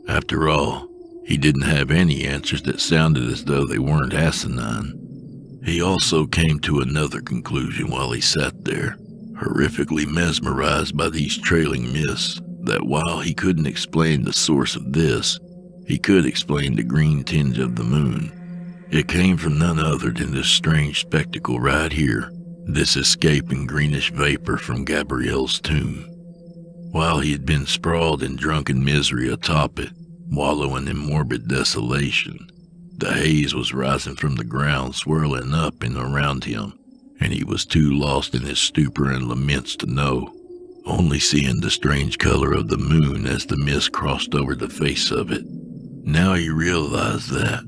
After all, he didn't have any answers that sounded as though they weren't asinine. He also came to another conclusion while he sat there, horrifically mesmerized by these trailing mists, that while he couldn't explain the source of this, he could explain the green tinge of the moon. It came from none other than this strange spectacle right here, this escaping greenish vapor from Gabrielle's tomb. While he had been sprawled in drunken misery atop it, wallowing in morbid desolation, the haze was rising from the ground, swirling up and around him, and he was too lost in his stupor and laments to know, only seeing the strange color of the moon as the mist crossed over the face of it. Now he realized that,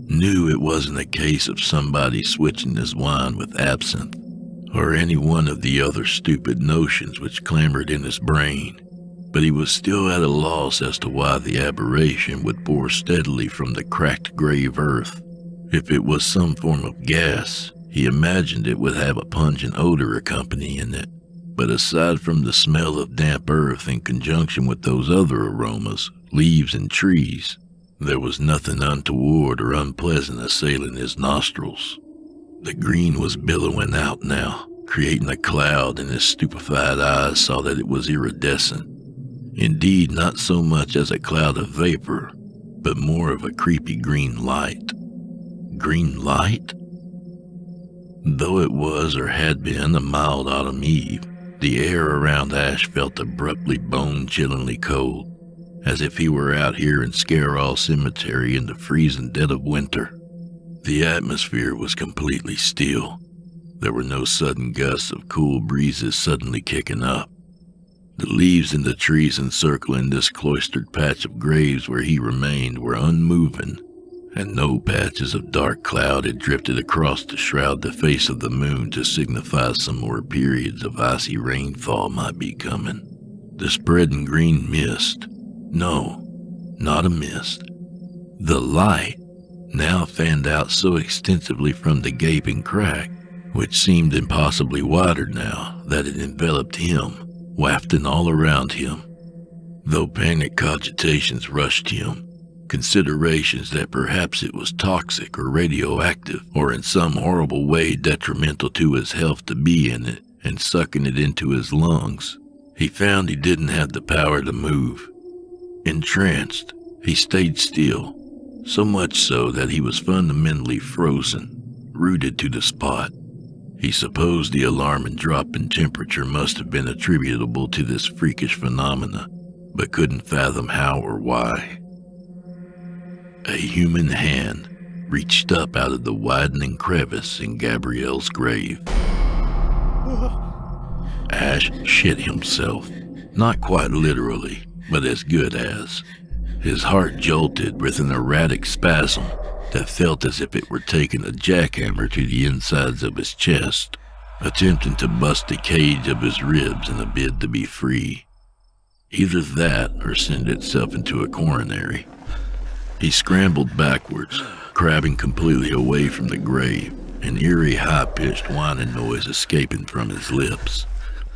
knew it wasn't a case of somebody switching his wine with absinthe, or any one of the other stupid notions which clamored in his brain, but he was still at a loss as to why the aberration would pour steadily from the cracked grave earth. If it was some form of gas, he imagined it would have a pungent odor accompanying it, but aside from the smell of damp earth in conjunction with those other aromas, leaves and trees, there was nothing untoward or unpleasant assailing his nostrils. The green was billowing out now, creating a cloud, and his stupefied eyes saw that it was iridescent. Indeed, not so much as a cloud of vapor, but more of a creepy green light. Green light? Though it was or had been a mild autumn eve, the air around Ash felt abruptly bone-chillingly cold, as if he were out here in Scare-all Cemetery in the freezing dead of winter. The atmosphere was completely still. There were no sudden gusts of cool breezes suddenly kicking up. The leaves in the trees encircling this cloistered patch of graves where he remained were unmoving, and no patches of dark cloud had drifted across to shroud the face of the moon to signify some more periods of icy rainfall might be coming. The spreading green mist, no, not a mist. The light now fanned out so extensively from the gaping crack, which seemed impossibly wider now, that it enveloped him, wafting all around him. Though panic cogitations rushed him, considerations that perhaps it was toxic or radioactive or in some horrible way detrimental to his health to be in it and sucking it into his lungs, he found he didn't have the power to move. Entranced, he stayed still, so much so that he was fundamentally frozen, rooted to the spot. He supposed the alarming drop in temperature must have been attributable to this freakish phenomena, but couldn't fathom how or why. A human hand reached up out of the widening crevice in Gabrielle's grave. Ash shit himself, not quite literally, but as good as. His heart jolted with an erratic spasm that felt as if it were taking a jackhammer to the insides of his chest, attempting to bust the cage of his ribs in a bid to be free. Either that or send itself into a coronary. He scrambled backwards, crabbing completely away from the grave, an eerie high-pitched whining noise escaping from his lips.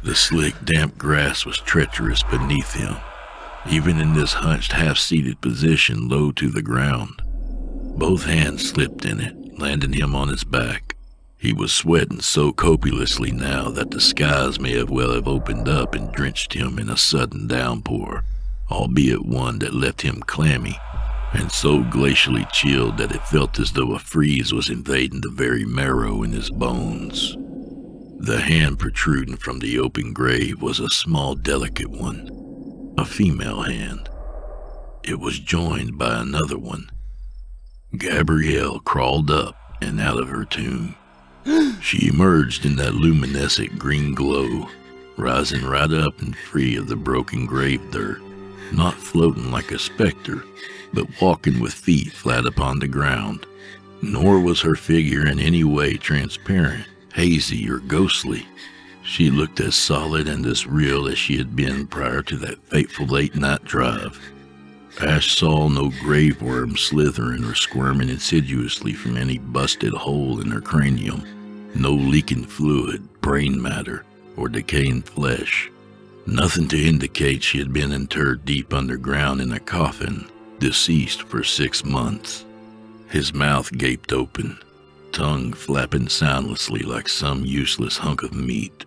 The slick, damp grass was treacherous beneath him, even in this hunched, half-seated position low to the ground. Both hands slipped in it, landing him on his back. He was sweating so copiously now that the skies may as well have opened up and drenched him in a sudden downpour, albeit one that left him clammy and so glacially chilled that it felt as though a freeze was invading the very marrow in his bones. The hand protruding from the open grave was a small, delicate one, a female hand. It was joined by another one, Gabrielle crawled up and out of her tomb. She emerged in that luminescent green glow, rising right up and free of the broken grave dirt, not floating like a specter, but walking with feet flat upon the ground. Nor was her figure in any way transparent, hazy, or ghostly. She looked as solid and as real as she had been prior to that fateful late-night drive. Ash saw no grave worm slithering or squirming insidiously from any busted hole in her cranium, no leaking fluid, brain matter, or decaying flesh. Nothing to indicate she had been interred deep underground in a coffin, deceased for six months. His mouth gaped open, tongue flapping soundlessly like some useless hunk of meat.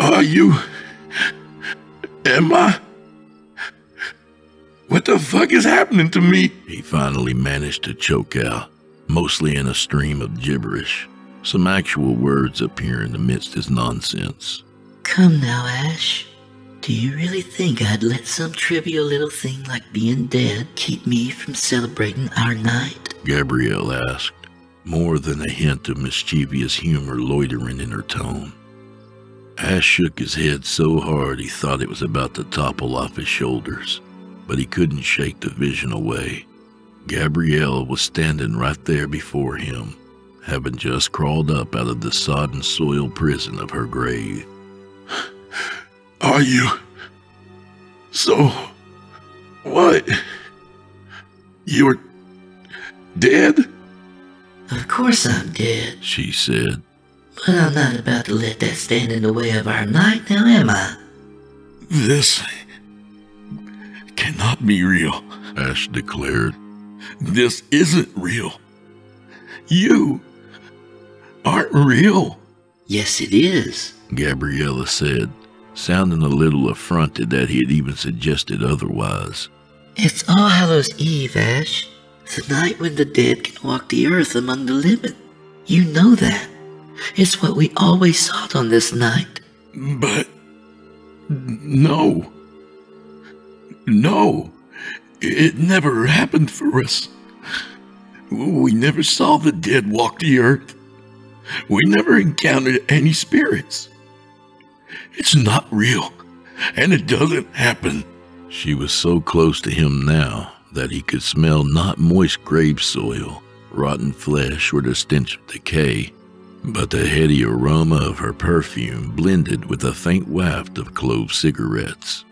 Are you? Am I? What the fuck is happening to me? He finally managed to choke out, mostly in a stream of gibberish, some actual words appearing amidst his nonsense. Come now, Ash. Do you really think I'd let some trivial little thing like being dead keep me from celebrating our night? Gabrielle asked, more than a hint of mischievous humor loitering in her tone. Ash shook his head so hard he thought it was about to topple off his shoulders, but he couldn't shake the vision away. Gabrielle was standing right there before him, having just crawled up out of the sodden soil prison of her grave. Are you? So, what? You're dead? Of course I'm dead, she said. But I'm not about to let that stand in the way of our night, now am I? This cannot be real, Ash declared. This isn't real. You aren't real. Yes, it is, Gabrielle said, sounding a little affronted that he had even suggested otherwise. It's All Hallows Eve, Ash. It's a night when the dead can walk the earth among the living. You know that. It's what we always sought on this night. But no. No. It never happened for us. We never saw the dead walk the earth. We never encountered any spirits. It's not real, and it doesn't happen. She was so close to him now that he could smell not moist grave soil, rotten flesh, or the stench of decay, but the heady aroma of her perfume blended with a faint waft of clove cigarettes.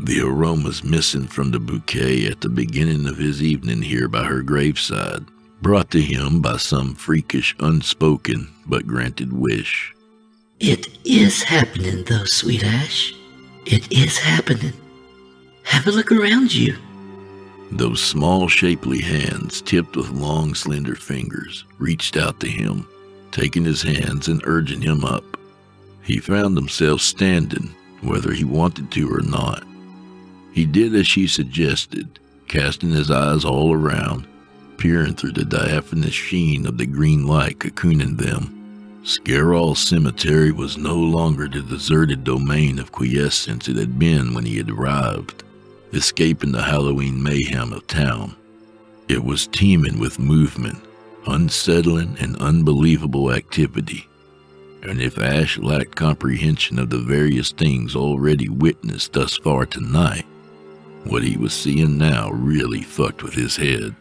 The aromas missing from the bouquet at the beginning of his evening here by her graveside, brought to him by some freakish, unspoken, but granted wish. It is happening, though, sweet Ash. It is happening. Have a look around you. Those small, shapely hands, tipped with long, slender fingers, reached out to him, taking his hands and urging him up. He found himself standing, whether he wanted to or not. He did as she suggested, casting his eyes all around, peering through the diaphanous sheen of the green light cocooning them. Scare-all Cemetery was no longer the deserted domain of quiescence it had been when he had arrived, escaping the Halloween mayhem of town. It was teeming with movement, unsettling and unbelievable activity, and if Ash lacked comprehension of the various things already witnessed thus far tonight, what he was seeing now really fucked with his head.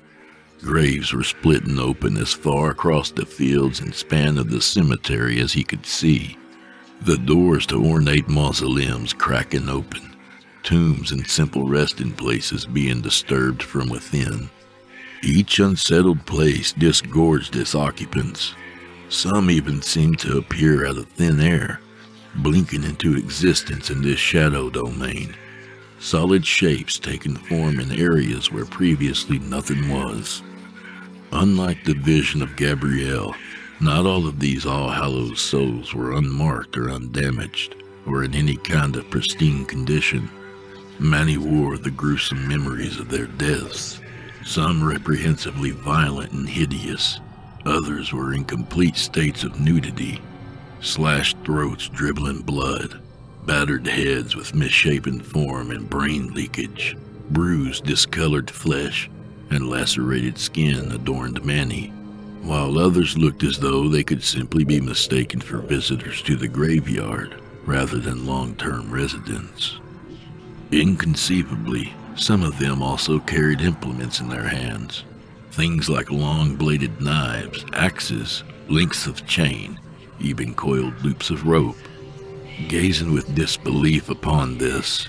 Graves were splitting open as far across the fields and span of the cemetery as he could see, the doors to ornate mausoleums cracking open, tombs and simple resting places being disturbed from within. Each unsettled place disgorged its occupants. Some even seemed to appear out of thin air, blinking into existence in this shadow domain. Solid shapes taking form in areas where previously nothing was. Unlike the vision of Gabrielle, not all of these All Hallows souls were unmarked or undamaged, or in any kind of pristine condition. Many wore the gruesome memories of their deaths, some reprehensibly violent and hideous. Others were in complete states of nudity, slashed throats dribbling blood, battered heads with misshapen form and brain leakage, bruised, discolored flesh, and lacerated skin adorned many, while others looked as though they could simply be mistaken for visitors to the graveyard rather than long-term residents. Inconceivably, some of them also carried implements in their hands, things like long-bladed knives, axes, lengths of chain, even coiled loops of rope. Gazing with disbelief upon this,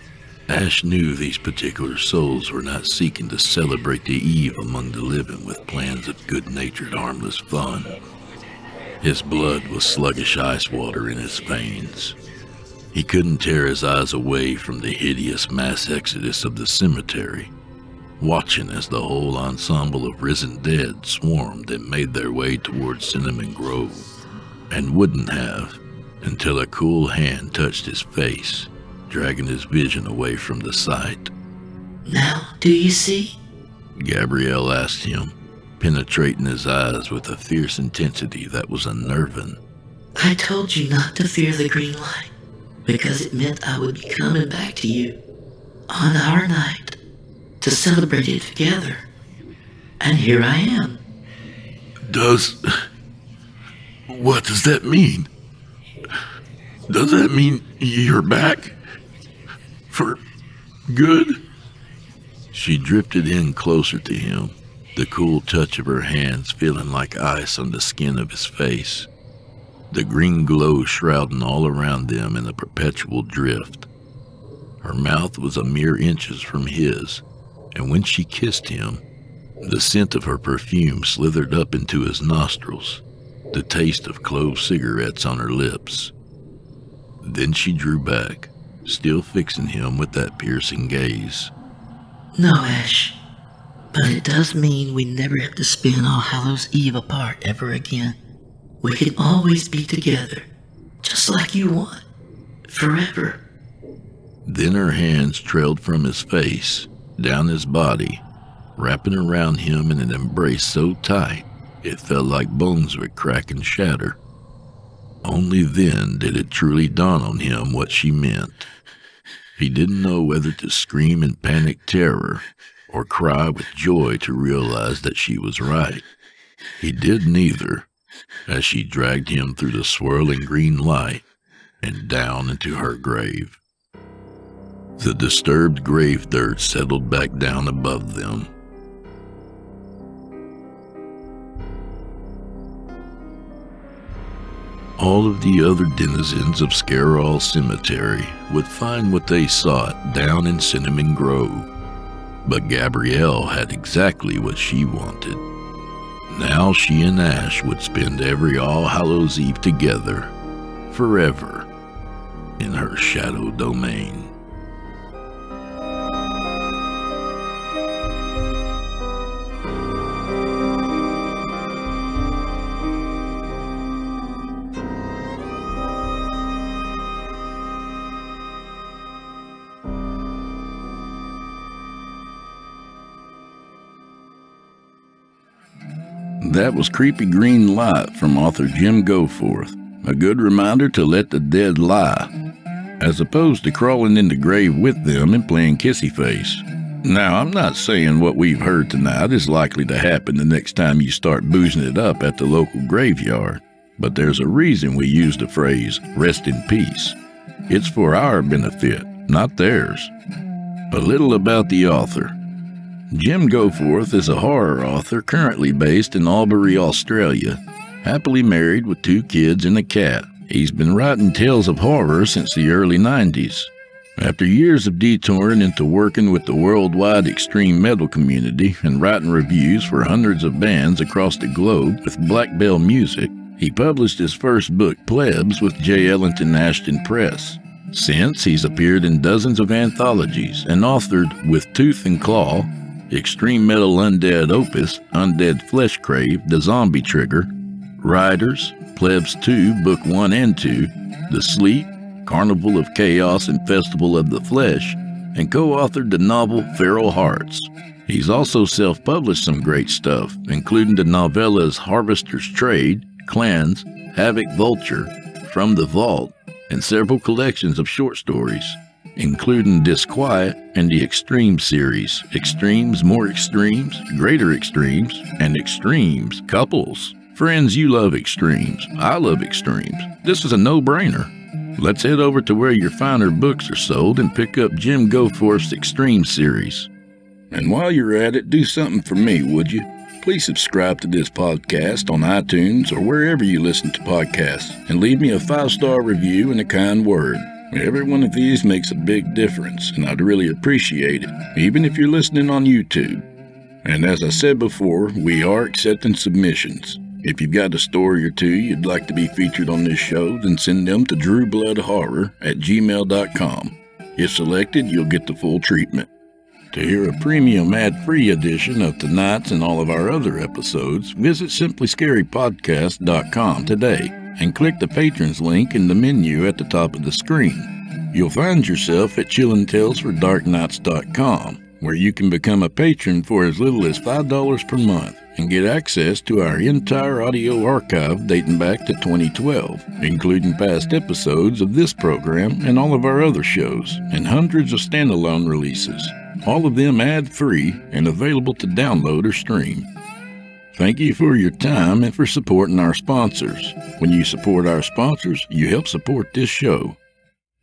Ash knew these particular souls were not seeking to celebrate the eve among the living with plans of good-natured, harmless fun. His blood was sluggish ice water in his veins. He couldn't tear his eyes away from the hideous mass exodus of the cemetery, watching as the whole ensemble of risen dead swarmed and made their way towards Cinnamon Grove, and wouldn't have until a cool hand touched his face, dragging his vision away from the sight. "Now, do you see?" Gabrielle asked him, penetrating his eyes with a fierce intensity that was unnerving. "I told you not to fear the green light, because it meant I would be coming back to you on our night to celebrate it together. And here I am." Does... What does that mean? Does that mean you're back? For good? She drifted in closer to him, the cool touch of her hands feeling like ice on the skin of his face, the green glow shrouding all around them in a perpetual drift. Her mouth was a mere inches from his, and when she kissed him, the scent of her perfume slithered up into his nostrils, the taste of clove cigarettes on her lips. Then she drew back, still fixing him with that piercing gaze. "No, Ash, but it does mean we never have to spend All Hallows Eve apart ever again. We can always be together, just like you want, forever." Then her hands trailed from his face, down his body, wrapping around him in an embrace so tight it felt like bones would crack and shatter. Only then did it truly dawn on him what she meant. He didn't know whether to scream in panicked terror or cry with joy to realize that she was right. He did neither, as she dragged him through the swirling green light and down into her grave. The disturbed grave dirt settled back down above them. All of the other denizens of Scare-all Cemetery would find what they sought down in Cinnamon Grove, but Gabrielle had exactly what she wanted. Now she and Ash would spend every All Hallows Eve together, forever, in her shadow domain. That was Creepy Green Light from author Jim Goforth, a good reminder to let the dead lie, as opposed to crawling in the grave with them and playing kissy face. Now, I'm not saying what we've heard tonight is likely to happen the next time you start boozing it up at the local graveyard, but there's a reason we use the phrase, rest in peace. It's for our benefit, not theirs. A little about the author. Jim Goforth is a horror author currently based in Albury, Australia, happily married with two kids and a cat. He's been writing tales of horror since the early nineties. After years of detouring into working with the worldwide extreme metal community and writing reviews for hundreds of bands across the globe with Black Bell Music, he published his first book, Plebs, with J. Ellington Ashton Press. Since, he's appeared in dozens of anthologies and authored With Tooth and Claw, Extreme Metal Undead Opus, Undead Flesh Crave, The Zombie Trigger, Riders, Plebs two, Book one and two, The Sleep, Carnival of Chaos and Festival of the Flesh, and co-authored the novel Feral Hearts. He's also self-published some great stuff, including the novellas Harvester's Trade, Cleanse, Havoc Vulture, From the Vault, and several collections of short stories. including Disquiet and the Extreme series, Extremes, More Extremes, Greater Extremes, and Extremes Couples. Friends, you love extremes. I love extremes. This is a no-brainer. Let's head over to where your finer books are sold and pick up Jim Goforth's Extreme series. And while you're at it, do something for me, would you? Please subscribe to this podcast on iTunes or wherever you listen to podcasts and leave me a five-star review and a kind word. Every one of these makes a big difference, and I'd really appreciate it, even if you're listening on YouTube. And as I said before, we are accepting submissions. If you've got a story or two you'd like to be featured on this show, then send them to DrewBloodHorror at gmail dot com. If selected, you'll get the full treatment. To hear a premium ad-free edition of tonight's and all of our other episodes, visit simply scary podcast dot com today and click the Patrons link in the menu at the top of the screen. You'll find yourself at chilling tales for dark nights dot com, where you can become a patron for as little as five dollars per month and get access to our entire audio archive dating back to twenty twelve, including past episodes of this program and all of our other shows, and hundreds of standalone releases. All of them ad-free and available to download or stream. Thank you for your time and for supporting our sponsors. When you support our sponsors, you help support this show.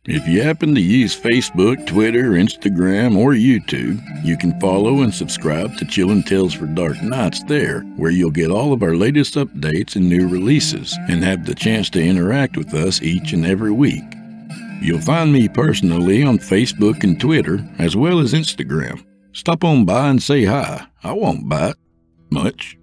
If you happen to use Facebook, Twitter, Instagram, or YouTube, you can follow and subscribe to Chilling Tales for Dark Nights there, where you'll get all of our latest updates and new releases and have the chance to interact with us each and every week. You'll find me personally on Facebook and Twitter, as well as Instagram. Stop on by and say hi. I won't bite. Much.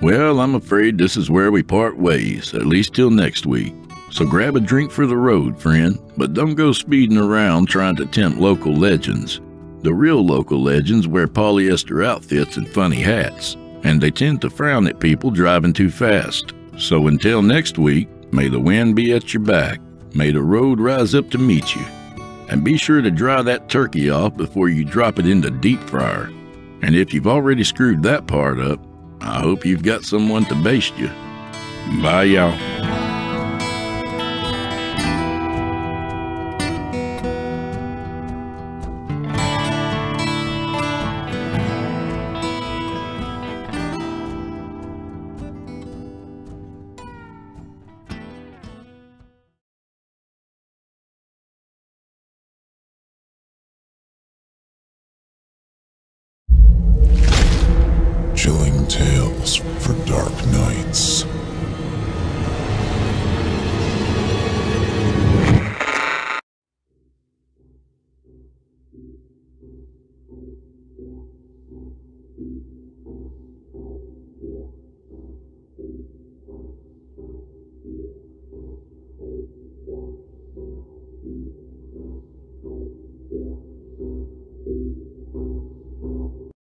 Well, I'm afraid this is where we part ways, at least till next week. So grab a drink for the road, friend, but don't go speeding around trying to tempt local legends. The real local legends wear polyester outfits and funny hats, and they tend to frown at people driving too fast. So until next week, may the wind be at your back. May the road rise up to meet you. And be sure to dry that turkey off before you drop it in the deep fryer. And if you've already screwed that part up, I hope you've got someone to baste you. Bye, y'all.